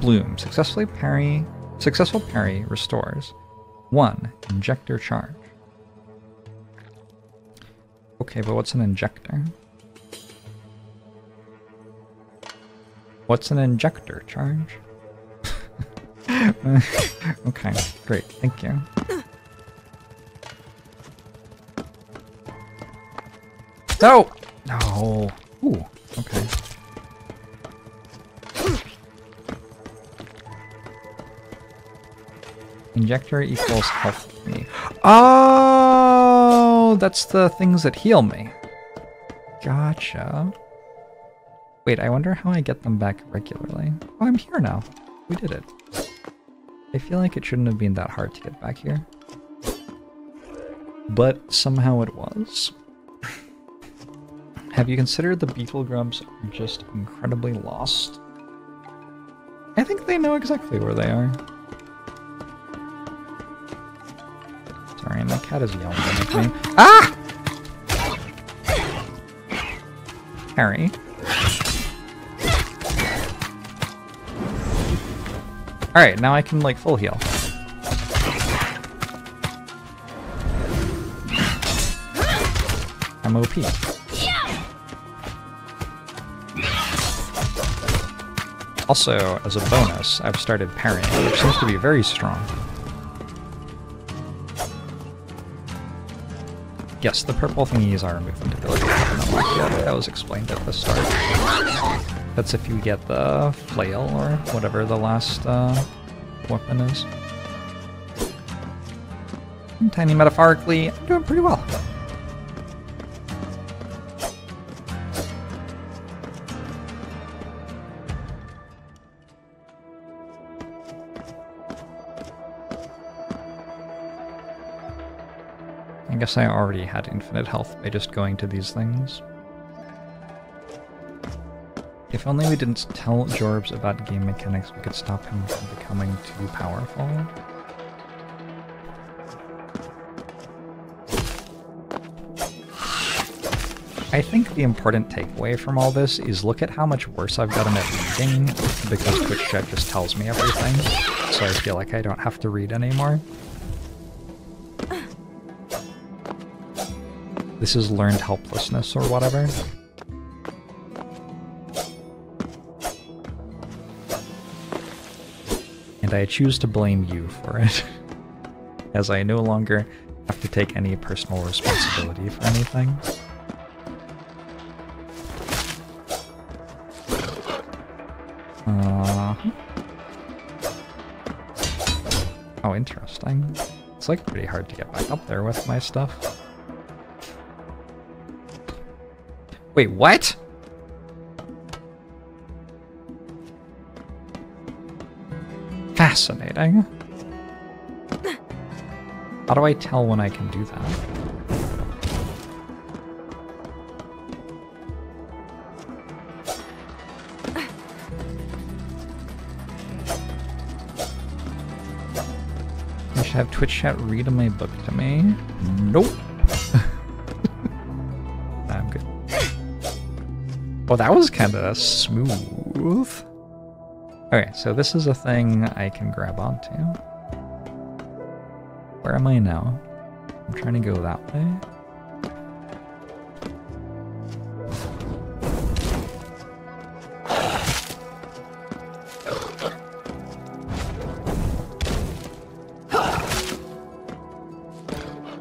Bloom. Successfully parry. Successful parry restores one injector charge. Okay, but what's an injector? What's an injector charge? Okay, great. Thank you. No! No! Ooh, okay. Injector equals health for me. Oh, that's the things that heal me. Gotcha. Wait, I wonder how I get them back regularly. Oh, I'm here now. We did it. I feel like it shouldn't have been that hard to get back here. But somehow it was. Have you considered the beetle grubs are just incredibly lost? I think they know exactly where they are. Sorry, my cat is yelling at me. Ah! Harry. Alright, now I can, like, full heal. I'm O P. Also, as a bonus, I've started parrying, which seems to be very strong. Yes, the purple thingies are a movement ability. That was explained at the start. That's if you get the flail or whatever the last uh, weapon is. Tiny metaphorically, I'm doing pretty well. I guess I already had infinite health by just going to these things. If only we didn't tell Jorbs about game mechanics, we could stop him from becoming too powerful. I think the important takeaway from all this is look at how much worse I've gotten at reading, because Twitch chat just tells me everything, so I feel like I don't have to read anymore. This is learned helplessness or whatever. And I choose to blame you for it, as I no longer have to take any personal responsibility for anything. Uh, oh, interesting. It's like pretty hard to get back up there with my stuff. Wait, what? Fascinating. How do I tell when I can do that? I should have Twitch chat read my book to me. Nope. I'm good. Well, that was kind of smooth. Okay, so this is a thing I can grab onto. Where am I now? I'm trying to go that way.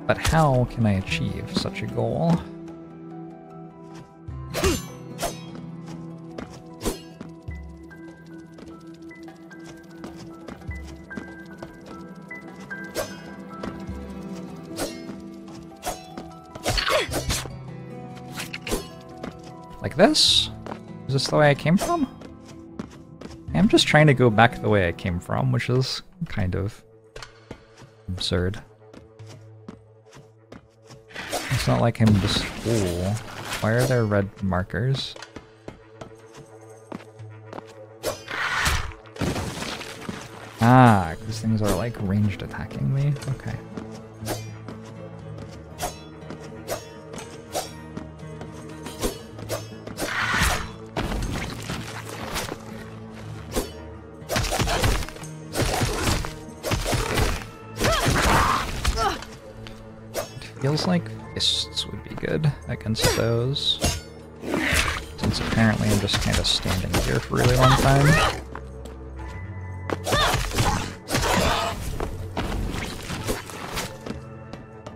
But how can I achieve such a goal? This? Is this the way I came from? I'm just trying to go back the way I came from, which is kind of absurd. It's not like I'm just... Ooh. Why are there red markers? Ah, these things are like ranged attacking me? Okay. Like fists would be good against those, since apparently I'm just kind of standing here for a really long time.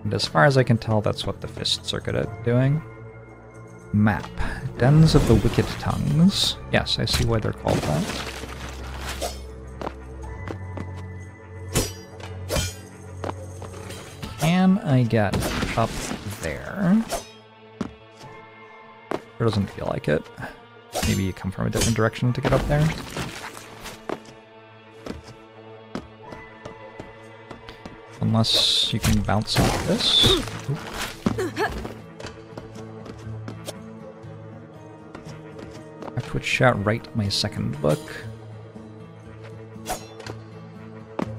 And as far as I can tell, that's what the fists are good at doing. Map. Dens of the Wicked Tongues. Yes, I see why they're called that. Can I get up there? Sure doesn't feel like it. Maybe you come from a different direction to get up there. Unless you can bounce off this. I put shout right my second book.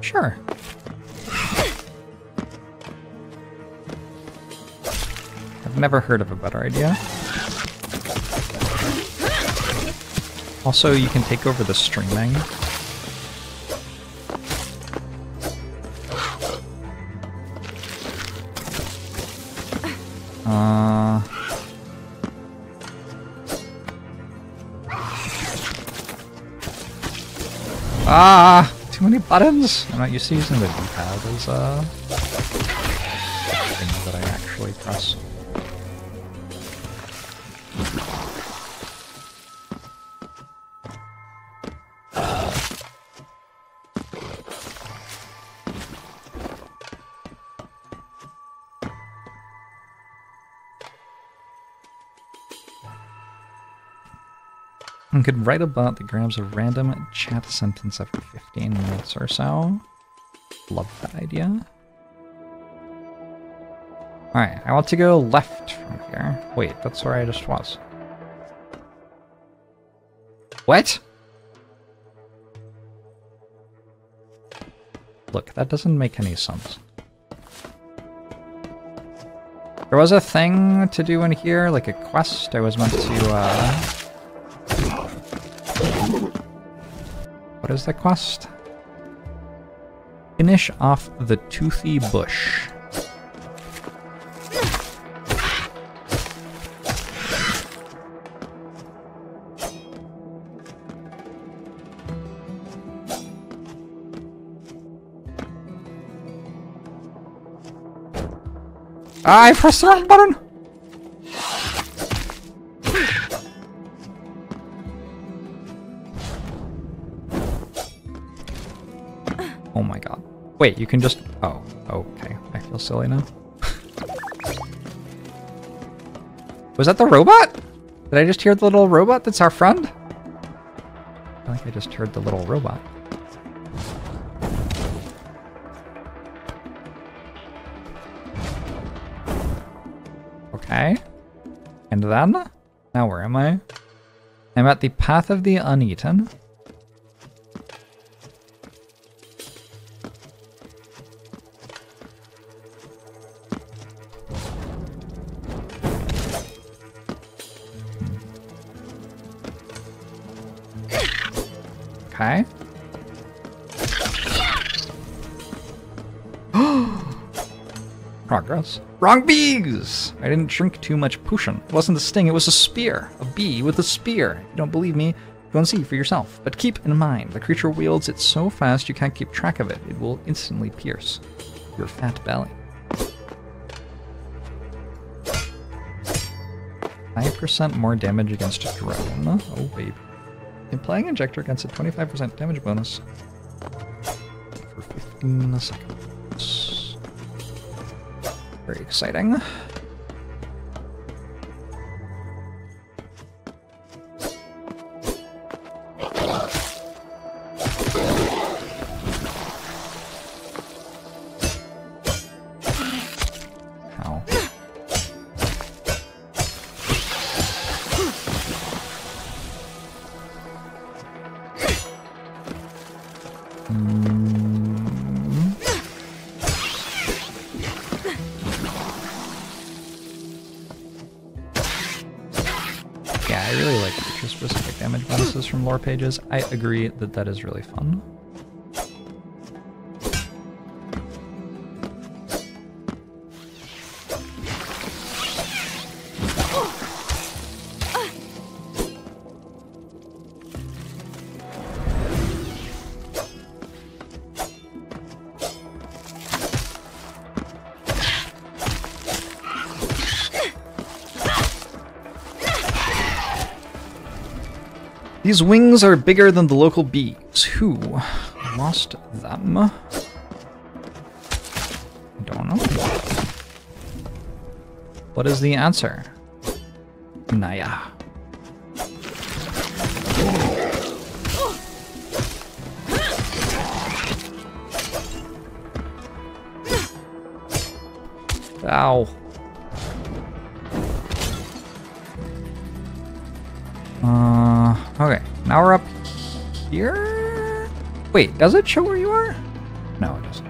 Sure. Never heard of a better idea. Also, you can take over the streaming. Uh, ah, too many buttons. I'm not used to using the D-pad as a thing that I actually press. Could write a bot that grabs a random chat sentence after fifteen minutes or so. Love that idea. Alright, I want to go left from here. Wait, that's where I just was. What? Look, that doesn't make any sense. There was a thing to do in here, like a quest I was meant to, uh... What is the quest? Finish off the toothy bush. I pressed the wrong button! Oh my god. Wait, you can just... Oh, okay. I feel silly now. Was that the robot? Did I just hear the little robot that's our friend? I think I just heard the little robot. Okay. And then? Now where am I? I'm at the Path of the Uneaten. Okay. Progress. Wrong bees! I didn't drink too much potion. It wasn't a sting, it was a spear. A bee with a spear. If you don't believe me, go and see for yourself. But keep in mind, the creature wields it so fast you can't keep track of it. It will instantly pierce your fat belly. five percent more damage against a drone. Oh, baby. Applying injector gets a twenty-five percent damage bonus for fifteen seconds. Very exciting. From lore pages. I agree that that is really fun. These wings are bigger than the local bees. Who lost them? I don't know. What is the answer? Inayah. Ow. Now we're up here? Wait, does it show where you are? No, it doesn't.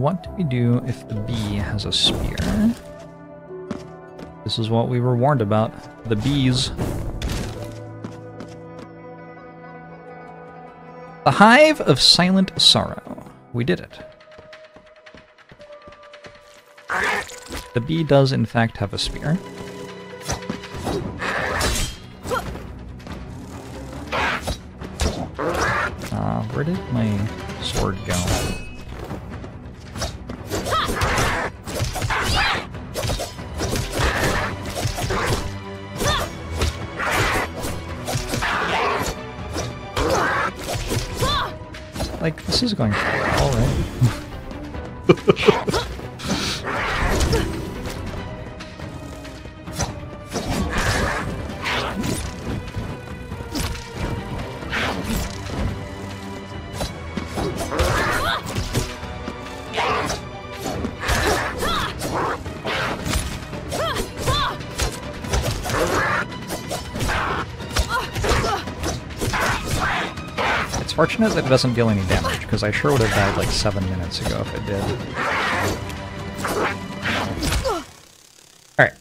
What do we do if the bee has a spear? This is what we were warned about. The bees. The Hive of Silent Sorrow. We did it. The bee does, in fact, have a spear. Uh, where did my sword go? Like, this is going all right. Fortunate that it doesn't deal any damage, because I sure would have died like seven minutes ago if it did. Alright.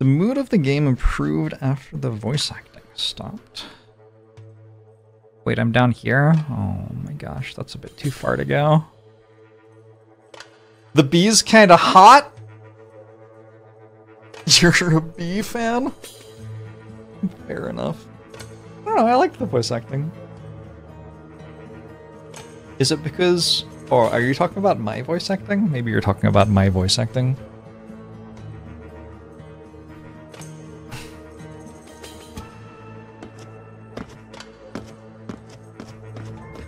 The mood of the game improved after the voice acting stopped. Wait, I'm down here? Oh my gosh, that's a bit too far to go. The bee's kinda hot? You're a bee fan? Fair enough. I don't know, I like the voice acting. Is it because Or are you talking about my voice acting? Maybe you're talking about my voice acting.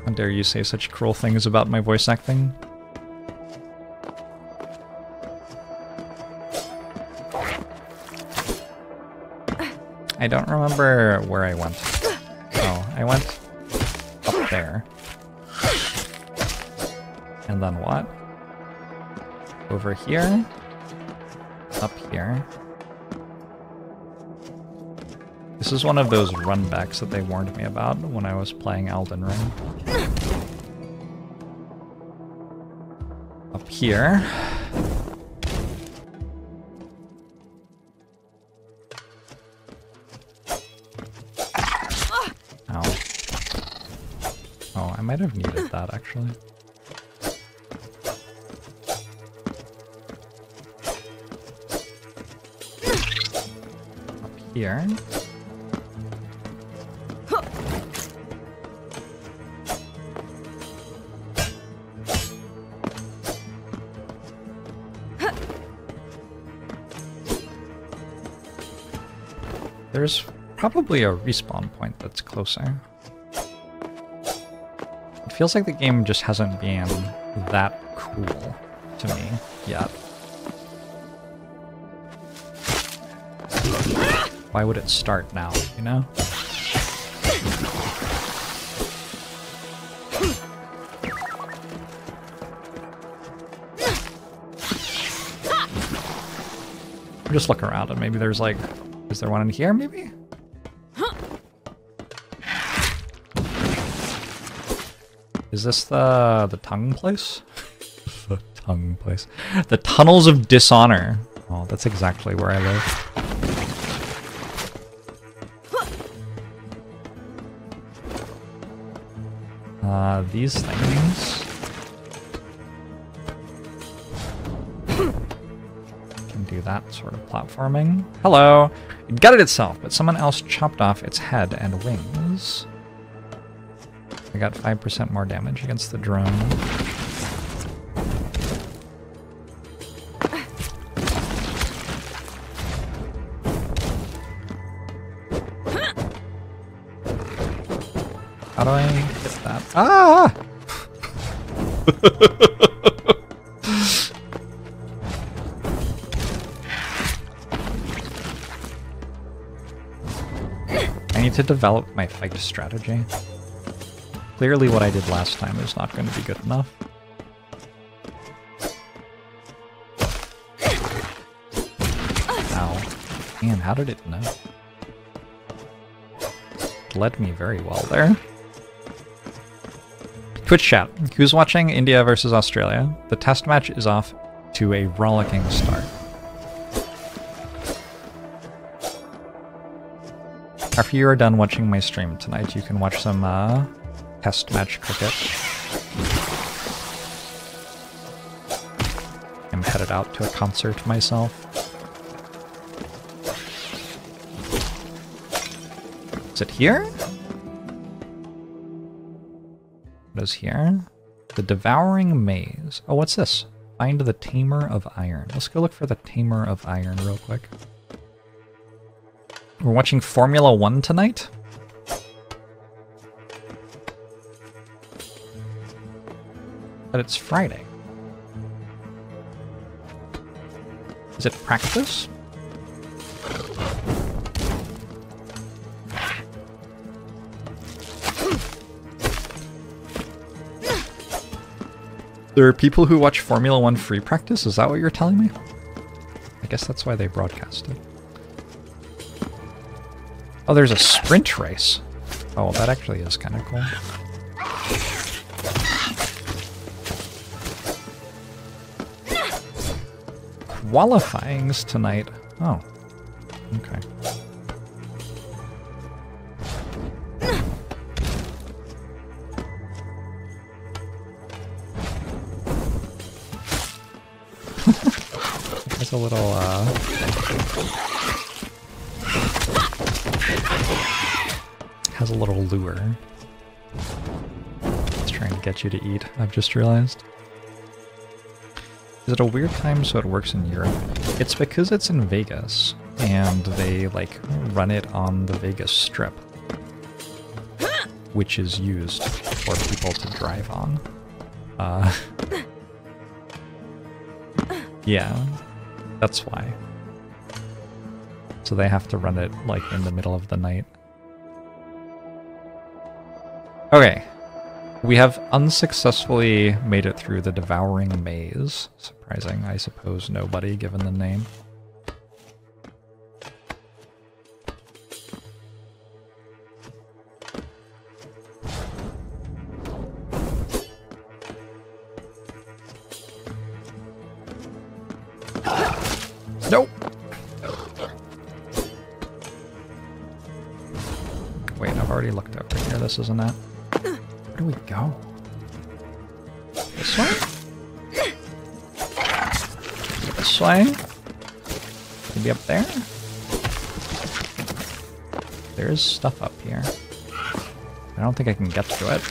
How dare you say such cruel things about my voice acting? I don't remember where I went. Oh, I went up there. And then what? Over here? Up here? This is one of those runbacks that they warned me about when I was playing Elden Ring. Up here. Ow. Oh, I might have needed that actually. Here. There's probably a respawn point that's closer. It feels like the game just hasn't been that cool to me yet. Why would it start now, you know? Just look around and maybe there's like... Is there one in here, maybe? Is this the... the tongue place? The tongue place. The Tunnels of Dishonor. Oh, that's exactly where I live. Uh, these things can do that sort of platforming. Hello! It gutted itself, but someone else chopped off its head and wings. I got five percent more damage against the drone. How do I... Ah! I need to develop my fight strategy. Clearly what I did last time is not going to be good enough. Ow. Man, how did it know? It led me very well there. Twitch chat, who's watching India versus Australia? The test match is off to a rollicking start. After you are done watching my stream tonight, you can watch some uh, test match cricket. I'm headed out to a concert myself. Is it here? Here. The Devouring Maze. Oh, what's this? Find the Tamer of Iron. Let's go look for the Tamer of Iron real quick. We're watching Formula One tonight? But it's Friday. Is it practice? There are people who watch Formula One free practice? Is that what you're telling me? I guess that's why they broadcast it. Oh, there's a sprint race. Oh, that actually is kind of cool. Qualifying's tonight. Oh, okay. A little, uh... has a little lure. Let's try and can't get you to eat, I've just realized. Is it a weird time so it works in Europe? It's because it's in Vegas, and they, like, run it on the Vegas Strip, which is used for people to drive on. Uh, yeah, that's why. So they have to run it, like, in the middle of the night. Okay, we have unsuccessfully made it through the Devouring Maze. Surprising, I suppose, nobody, given the name. Nope! Wait, I've already looked over here, this isn't that. Where do we go? This way? This way? Maybe up there? There is stuff up here. I don't think I can get to it.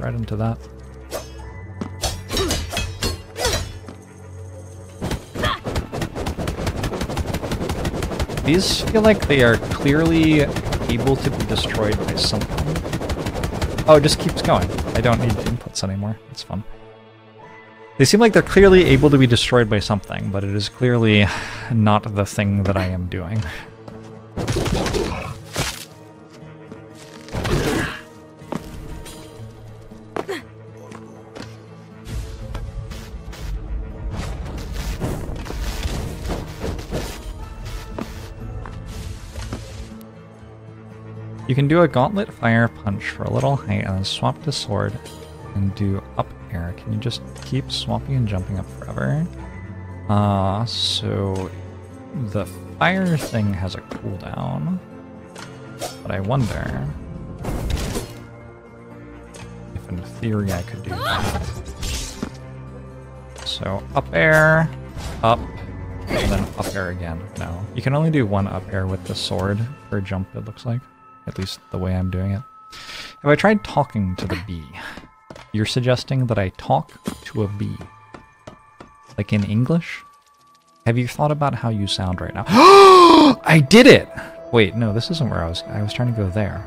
Right into that. These feel like they are clearly able to be destroyed by something. Oh, it just keeps going. I don't need inputs anymore. It's fun. They seem like they're clearly able to be destroyed by something, but it is clearly not the thing that I am doing. You can do a gauntlet fire punch for a little height and then swap to sword and do up air. Can you just keep swapping and jumping up forever? Uh, so the fire thing has a cooldown, but I wonder if in theory I could do that. So up air, up, and then up air again. No, you can only do one up air with the sword for a jump, it looks like. At least the way I'm doing it. Have I tried talking to the bee? You're suggesting that I talk to a bee. Like in English? Have you thought about how you sound right now? I did it! Wait, no, this isn't where I was. I was trying to go there.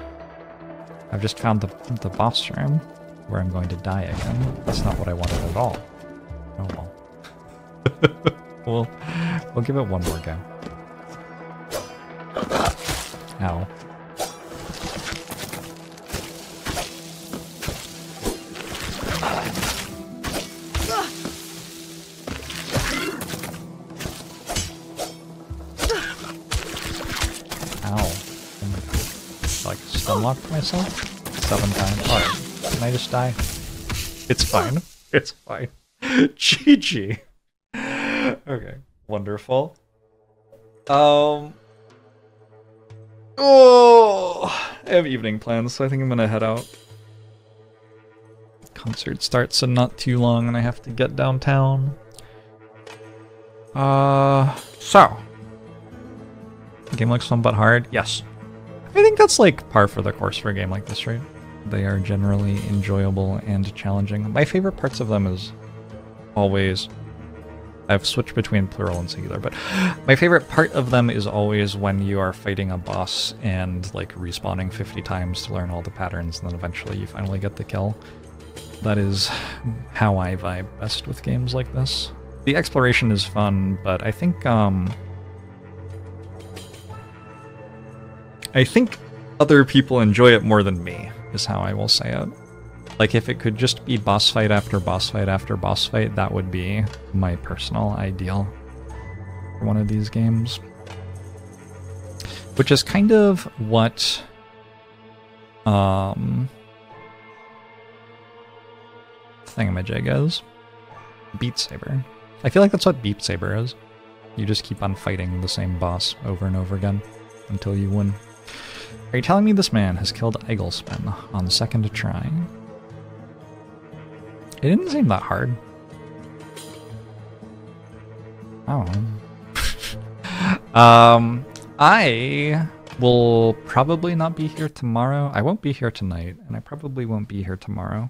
I've just found the, the boss room where I'm going to die again. That's not what I wanted at all. Oh well. we'll, we'll give it one more go. Ow. Unlocked myself seven times. Alright, can I just die? It's fine. It's fine. G G. Okay, wonderful. Um. Oh, I have evening plans, so I think I'm gonna head out. Concert starts in not too long, and I have to get downtown. Uh, so the game looks fun but hard. Yes. I think that's like par for the course for a game like this, right? They are generally enjoyable and challenging. My favorite parts of them is always... I've switched between plural and singular, but my favorite part of them is always when you are fighting a boss and like respawning fifty times to learn all the patterns, and then eventually you finally get the kill. That is how I vibe best with games like this. The exploration is fun, but I think... um. I think other people enjoy it more than me, is how I will say it. Like, if it could just be boss fight after boss fight after boss fight, that would be my personal ideal for one of these games. Which is kind of what... Um... Thingamajig is. Beat Saber. I feel like that's what Beat Saber is. You just keep on fighting the same boss over and over again until you win. Are you telling me this man has killed Eigelspin on second try? It didn't seem that hard. Oh. um, I will probably not be here tomorrow. I won't be here tonight, and I probably won't be here tomorrow.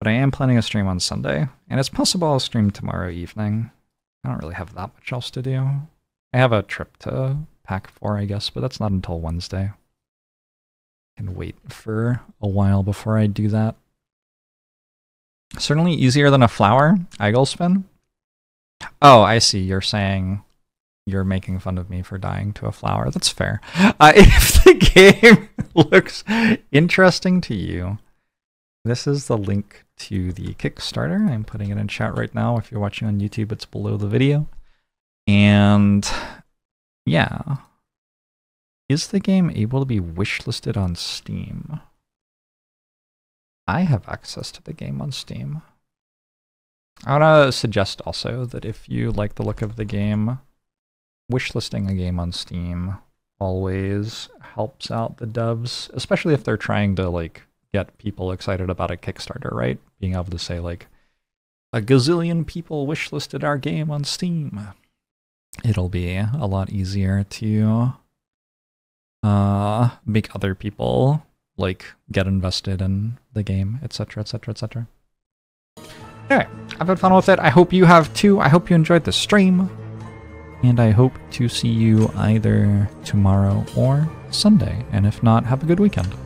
But I am planning a stream on Sunday, and it's possible I'll stream tomorrow evening. I don't really have that much else to do. I have a trip to pack for, I guess, but that's not until Wednesday. I can wait for a while before I do that. Certainly easier than a flower, Eigelspin. Oh, I see. You're saying you're making fun of me for dying to a flower. That's fair. Uh, if the game looks interesting to you, this is the link to the Kickstarter. I'm putting it in chat right now. If you're watching on YouTube, it's below the video. And yeah. Is the game able to be wishlisted on Steam? I have access to the game on Steam. I want to suggest also that if you like the look of the game, wishlisting a game on Steam always helps out the devs, especially if they're trying to like get people excited about a Kickstarter, right? Being able to say like, a gazillion people wishlisted our game on Steam. It'll be a lot easier to uh, make other people like get invested in the game, etc, etc, et cetera. Anyway, I've had fun with it. I hope you have too. I hope you enjoyed the stream. And I hope to see you either tomorrow or Sunday. And if not, have a good weekend.